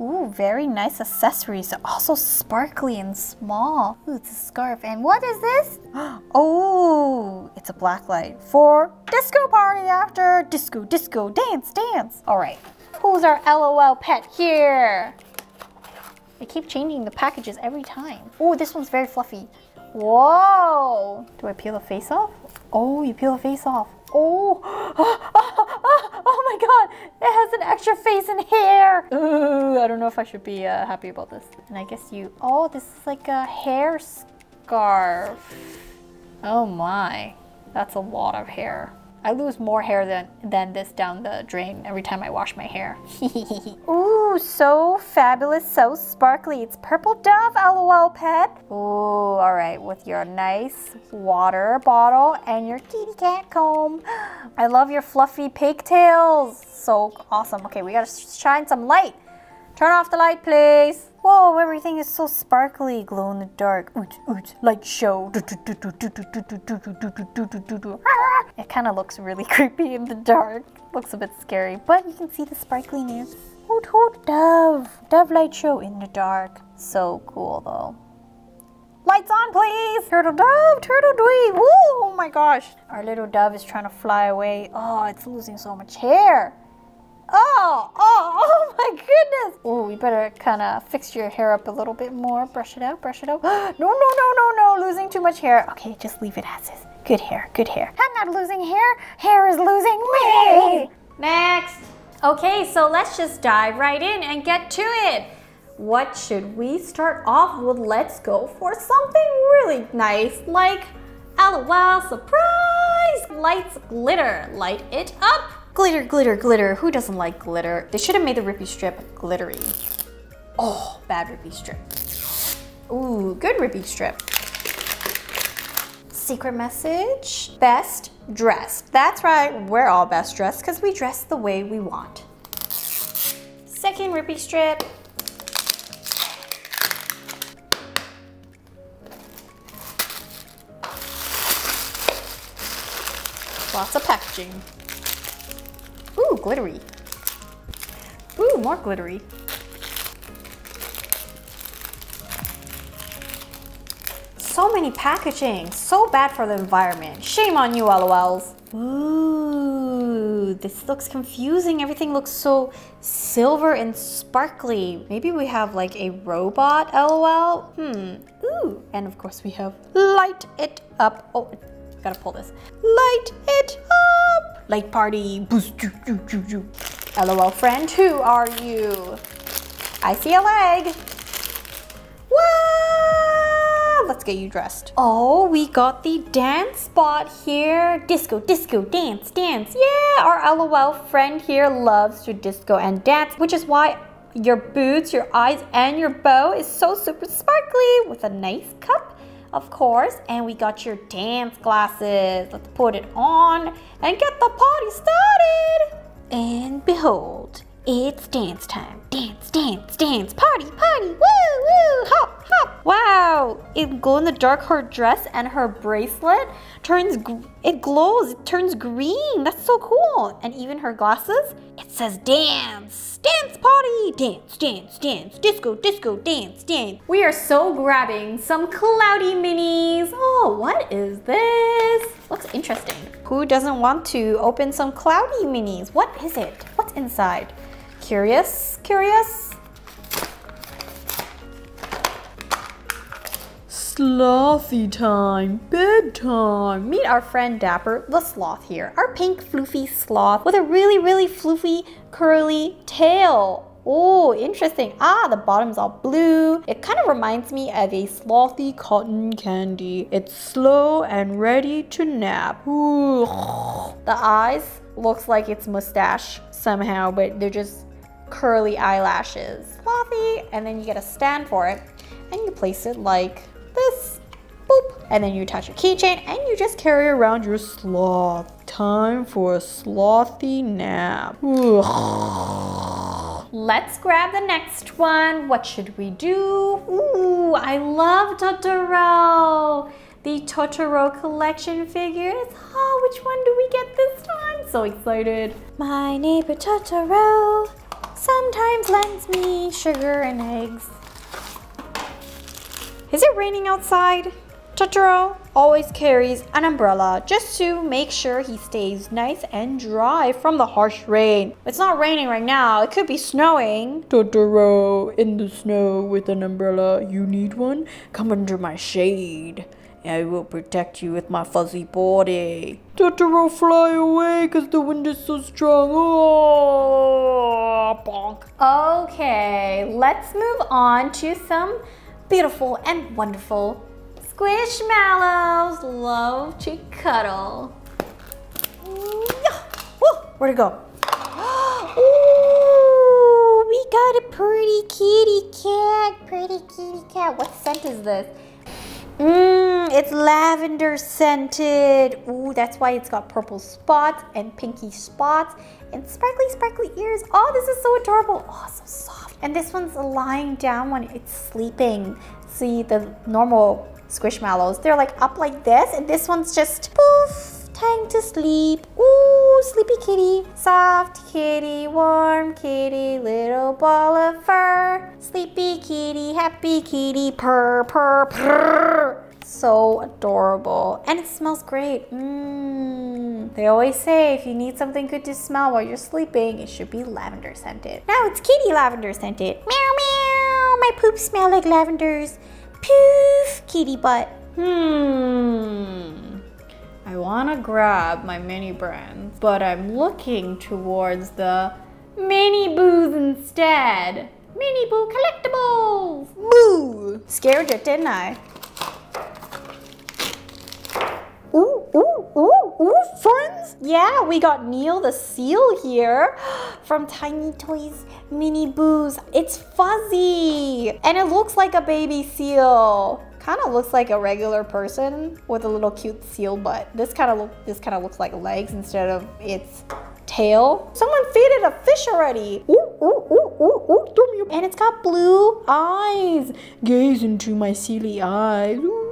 Ooh, very nice accessories. They're also sparkly and small. Ooh, it's a scarf. And what is this? Oh, it's a black light for disco party after. Disco, disco, dance, dance. All right, who's our LOL pet here? They keep changing the packages every time. Oh, this one's very fluffy. Whoa! Do I peel the face off? Oh, you peel the face off. Oh! Oh my god! It has an extra face and hair! Ooh, I don't know if I should be happy about this. And I guess you... Oh, this is like a hair scarf. Oh my. That's a lot of hair. I lose more hair than this down the drain every time I wash my hair. Ooh, so fabulous, so sparkly. It's purple Dove, LOL pet. Ooh, all right, with your nice water bottle and your kitty cat comb. I love your fluffy pigtails. So awesome. Okay, we gotta shine some light. Turn off the light, please. Whoa, everything is so sparkly. Glow in the dark. Oot, oot, light show. It kind of looks really creepy in the dark. Looks a bit scary, but you can see the sparkliness. Hoot, hoot, Dove. Dove light show in the dark. So cool, though. Lights on, please! Turtle Dove, Turtle Dewey. Woo, oh my gosh. Our little Dove is trying to fly away. Oh, it's losing so much hair. Oh, oh, oh my goodness. Oh, we better kind of fix your hair up a little bit more. Brush it out, brush it out. No, no, no, no, no, losing too much hair. Okay, just leave it as is. Good hair, good hair. I'm not losing hair. Hair is losing me. Next. Okay, so let's just dive right in and get to it. What should we start off with? Let's go for something really nice like LOL Surprise. lights glitter. Light it up. Glitter, glitter, glitter. Who doesn't like glitter? They should have made the Rippy Strip glittery. Oh, bad Rippy Strip. Ooh, good Rippy Strip. Secret message, best dressed. That's right, we're all best dressed because we dress the way we want. Second Rippy Strip. Lots of packaging. Ooh, glittery. Ooh, more glittery. So many packaging, so bad for the environment. Shame on you, LOLs. Ooh, this looks confusing. Everything looks so silver and sparkly. Maybe we have like a robot, LOL. Ooh, and of course we have light it up. Oh, gotta pull this. Light it up. Light party. LOL friend, who are you? I see a leg. Whoa! Let's get you dressed. Oh, we got the dance spot here. Disco, disco, dance, dance. Yeah, our LOL friend here loves to disco and dance, which is why your boots, your eyes, and your bow is so super sparkly with a nice cup. Of course, and we got your dance glasses. Let's put it on and get the party started. And behold, it's dance time. Dance, dance, dance, party, party, woo, woo, hop, hop. Wow, it glow in the dark, her dress and her bracelet it turns green. That's so cool. And even her glasses, it says dance. Dance party! Dance, dance, dance, disco, disco, dance, dance. We are so grabbing some cloudy minis. Oh, what is this? Looks interesting. Who doesn't want to open some cloudy minis? What is it? What's inside? Curious, curious. Slothy time, bedtime. Meet our friend Dapper the Sloth here. Our pink floofy sloth with a really, really floofy curly tail. Oh, interesting. Ah, the bottom's all blue. It kind of reminds me of a slothy cotton candy. It's slow and ready to nap. Ooh. The eyes looks like it's mustache somehow, but they're just curly eyelashes. Slothy, and then you get a stand for it and you place it like this, boop, and then you attach your keychain and you just carry around your sloth. Time for a slothy nap. Let's grab the next one. What should we do? Ooh, I love Totoro. The Totoro collection figures. Oh, which one do we get this time? So excited. My neighbor Totoro sometimes lends me sugar and eggs. Is it raining outside? Totoro always carries an umbrella just to make sure he stays nice and dry from the harsh rain. It's not raining right now, it could be snowing. Totoro, in the snow with an umbrella, you need one? Come under my shade. I will protect you with my fuzzy body. Totoro, fly away because the wind is so strong. Oh, bonk. Okay, let's move on to some beautiful and wonderful Squishmallows. Love to cuddle. Yeah. Where'd it go? Ooh, we got a pretty kitty cat. Pretty kitty cat. What scent is this? It's lavender scented. Ooh, that's why it's got purple spots and pinky spots and sparkly, sparkly ears. Oh, this is so adorable. Oh, so soft. And this one's lying down when it's sleeping. See, the normal Squishmallows, they're like up like this, and this one's just poof, time to sleep. Ooh, sleepy kitty. Soft kitty, warm kitty, little ball of fur. Sleepy kitty, happy kitty, purr, purr, purr. So adorable, and it smells great. They always say if you need something good to smell while you're sleeping, it should be lavender scented. Now it's kitty lavender scented. Meow meow, my poops smell like lavenders. Poof, kitty butt. I wanna grab my mini brands, but I'm looking towards the mini boos instead. Mini boo collectibles. Boo! Scared it, didn't I? Ooh, ooh, ooh, ooh, Yeah, we got Neil the Seal here from Tiny Toys Mini Boos. It's fuzzy and it looks like a baby seal. Kind of looks like a regular person with a little cute seal butt. This kind of looks like legs instead of its tail. Someone feeded a fish already. Ooh, ooh, ooh, ooh, ooh. And it's got blue eyes. Gaze into my silly eyes. Ooh.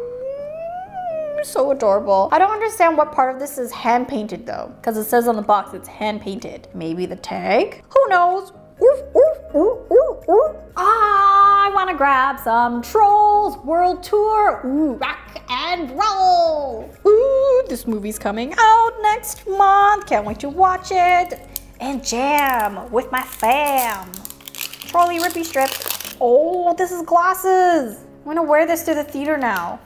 So adorable. I don't understand what part of this is hand painted though, because it says on the box it's hand painted. Maybe the tag? Who knows? Oof, oof, oof, oof, oof. Ah, I want to grab some Trolls World Tour. Ooh, rock and roll. Ooh, this movie's coming out next month. Can't wait to watch it and jam with my fam. Trolley rippy strip. Oh, this is glasses. I'm gonna wear this to the theater now.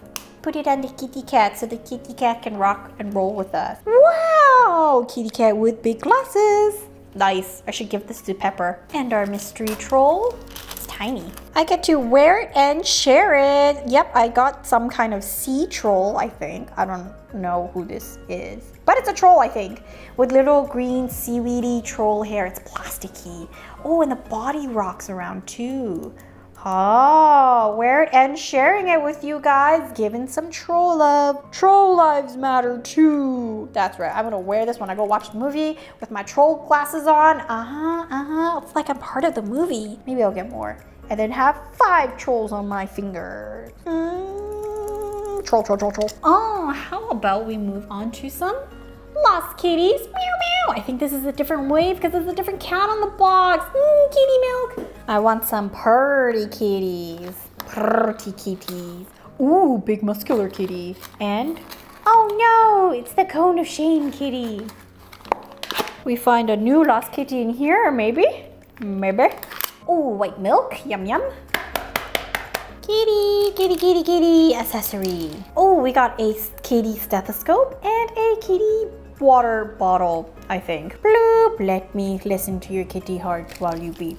Put it on the kitty cat so the kitty cat can rock and roll with us. Wow, kitty cat with big glasses. Nice, I should give this to Pepper. And our mystery troll, it's tiny. I get to wear it and share it. Yep, I got some kind of sea troll, I think. I don't know who this is, but it's a troll, I think. With little green seaweedy troll hair, it's plasticky. Oh, and the body rocks around too. Oh, wear it and sharing it with you guys. Giving some troll love. Troll lives matter too. That's right. I'm going to wear this when I go watch the movie with my troll glasses on. Uh-huh, uh-huh. It's like I'm part of the movie. Maybe I'll get more. And then have 5 trolls on my finger. Troll, troll, troll, troll. Oh, how about we move on to some lost kitties. Meow, meow. I think this is a different wave because there's a different cat on the box. Kitty milk. I want some purty kitties. Purty kitties. Ooh, big muscular kitty. And, oh no, it's the cone of shame kitty. We find a new lost kitty in here, maybe? Maybe. Ooh, white milk. Yum, yum. Kitty, kitty, kitty, kitty accessory. Oh, we got a kitty stethoscope and a kitty water bottle, I think. Bloop, let me listen to your kitty heart while you beep.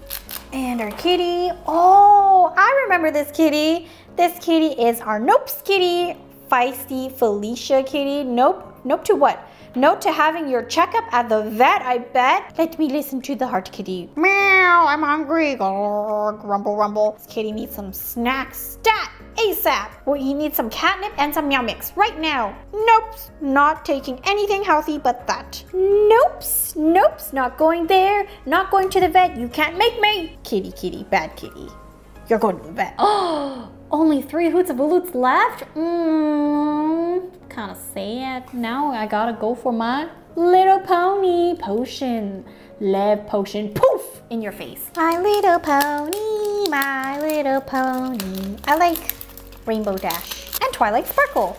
And our kitty, oh, I remember this kitty. This kitty is our Nope's kitty, feisty Felicia kitty. Nope, nope to what? Nope to having your checkup at the vet, I bet. Let me listen to the heart kitty. Meow, I'm hungry. Grumble, rumble. This kitty needs some snacks, stat, ASAP. Well, he needs some catnip and some meow mix right now. Nope's not taking anything healthy but that. Nope's, nope's not going there, not going to the vet. You can't make me. Kitty, kitty, bad kitty. You're going to the vet. Oh, only 3 hoots of balloons left? Kind of sad. Now I gotta go for my little pony potion. Lev potion, poof, in your face. My little pony, my little pony. I like Rainbow Dash and Twilight Sparkle.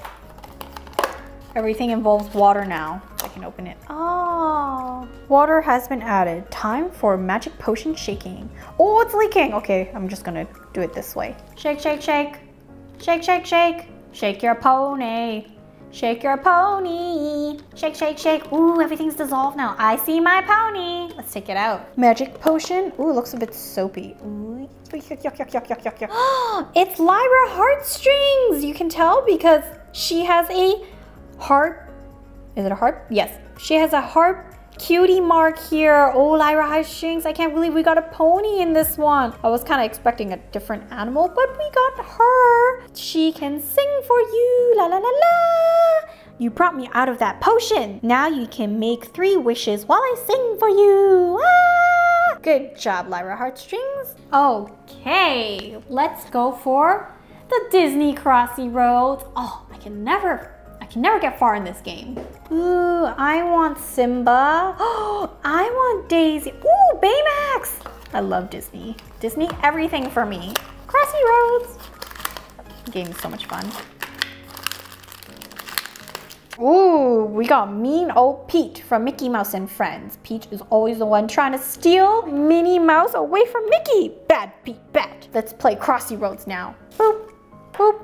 Everything involves water now. I can open it. Oh, water has been added. Time for magic potion shaking. Oh, it's leaking. Okay, I'm just gonna do it this way. Shake, shake, shake. Shake, shake, shake. Shake your pony. Shake your pony. Shake, shake, shake. Ooh, everything's dissolved now. I see my pony. Let's take it out. Magic potion. Ooh, it looks a bit soapy. Ooh. Yuck, yuck, yuck, yuck, yuck, yuck, yuck. It's Lyra Heartstrings. You can tell because she has a heart. Is it a heart? Yes. She has a heart cutie mark here. Oh, Lyra Heartstrings. I can't believe we got a pony in this one. I was kind of expecting a different animal, but we got her. She can sing for you. La, la, la, la. You brought me out of that potion. Now you can make 3 wishes while I sing for you. Ah! Good job, Lyra Heartstrings. Okay, let's go for the Disney Crossy Roads. Oh, I can never get far in this game. Ooh, I want Simba. Oh, I want Daisy. Ooh, Baymax. I love Disney. Disney, everything for me. Crossy Roads. The game is so much fun. Ooh, we got mean old Pete from Mickey Mouse and Friends. Pete is always the one trying to steal Minnie Mouse away from Mickey. Bad Pete, bad. Let's play Crossy Roads now. Boop, boop,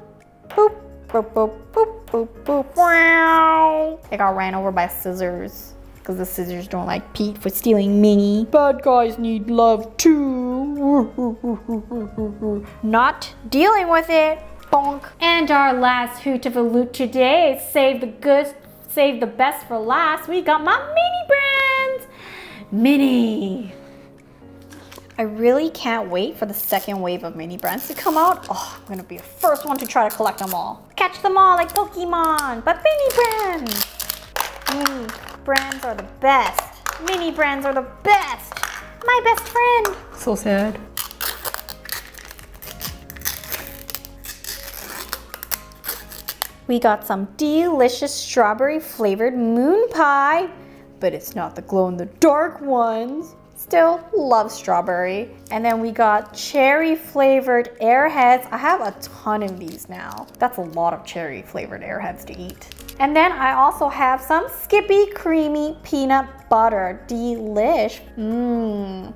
boop, boop, boop, boop, boop, boop. Wow. I got ran over by scissors because the scissors don't like Pete for stealing Minnie. Bad guys need love too. Not dealing with it. Bonk. And our last hoot of a loot today is save the good save the best for last, we got my mini brand! Mini! I really can't wait for the second wave of mini brands to come out. Oh, I'm gonna be the first one to try to collect them all. Catch them all like Pokemon, but mini brands! Mini brands are the best. Mini brands are the best. My best friend. So sad. We got some delicious strawberry flavored Moon Pie, but it's not the glow in the dark ones. Still love strawberry. And then we got cherry flavored Airheads. I have a ton of these now. That's a lot of cherry flavored Airheads to eat. And then I also have some Skippy Creamy Peanut Butter. Delish.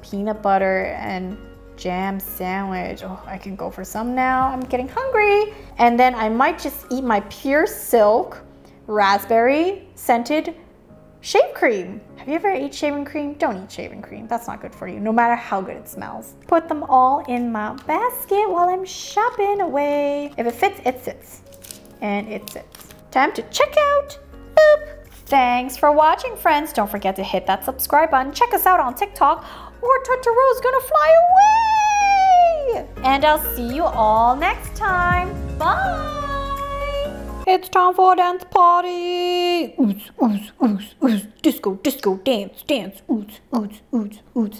Peanut butter and jam sandwich. Oh, I can go for some now. I'm getting hungry. And then I might just eat my Pure Silk raspberry scented shaved cream. Have you ever ate shaving cream? Don't eat shaving cream. That's not good for you, no matter how good it smells. Put them all in my basket while I'm shopping away. If it fits, it sits. And it sits. Time to check out. Boop. Thanks for watching, friends. Don't forget to hit that subscribe button. Check us out on TikTok or Totoro's gonna fly away. And I'll see you all next time. Bye. It's time for a dance party. Oots, oots, oots, oots. Disco, disco, dance, dance. Oots, oots, oots, oots.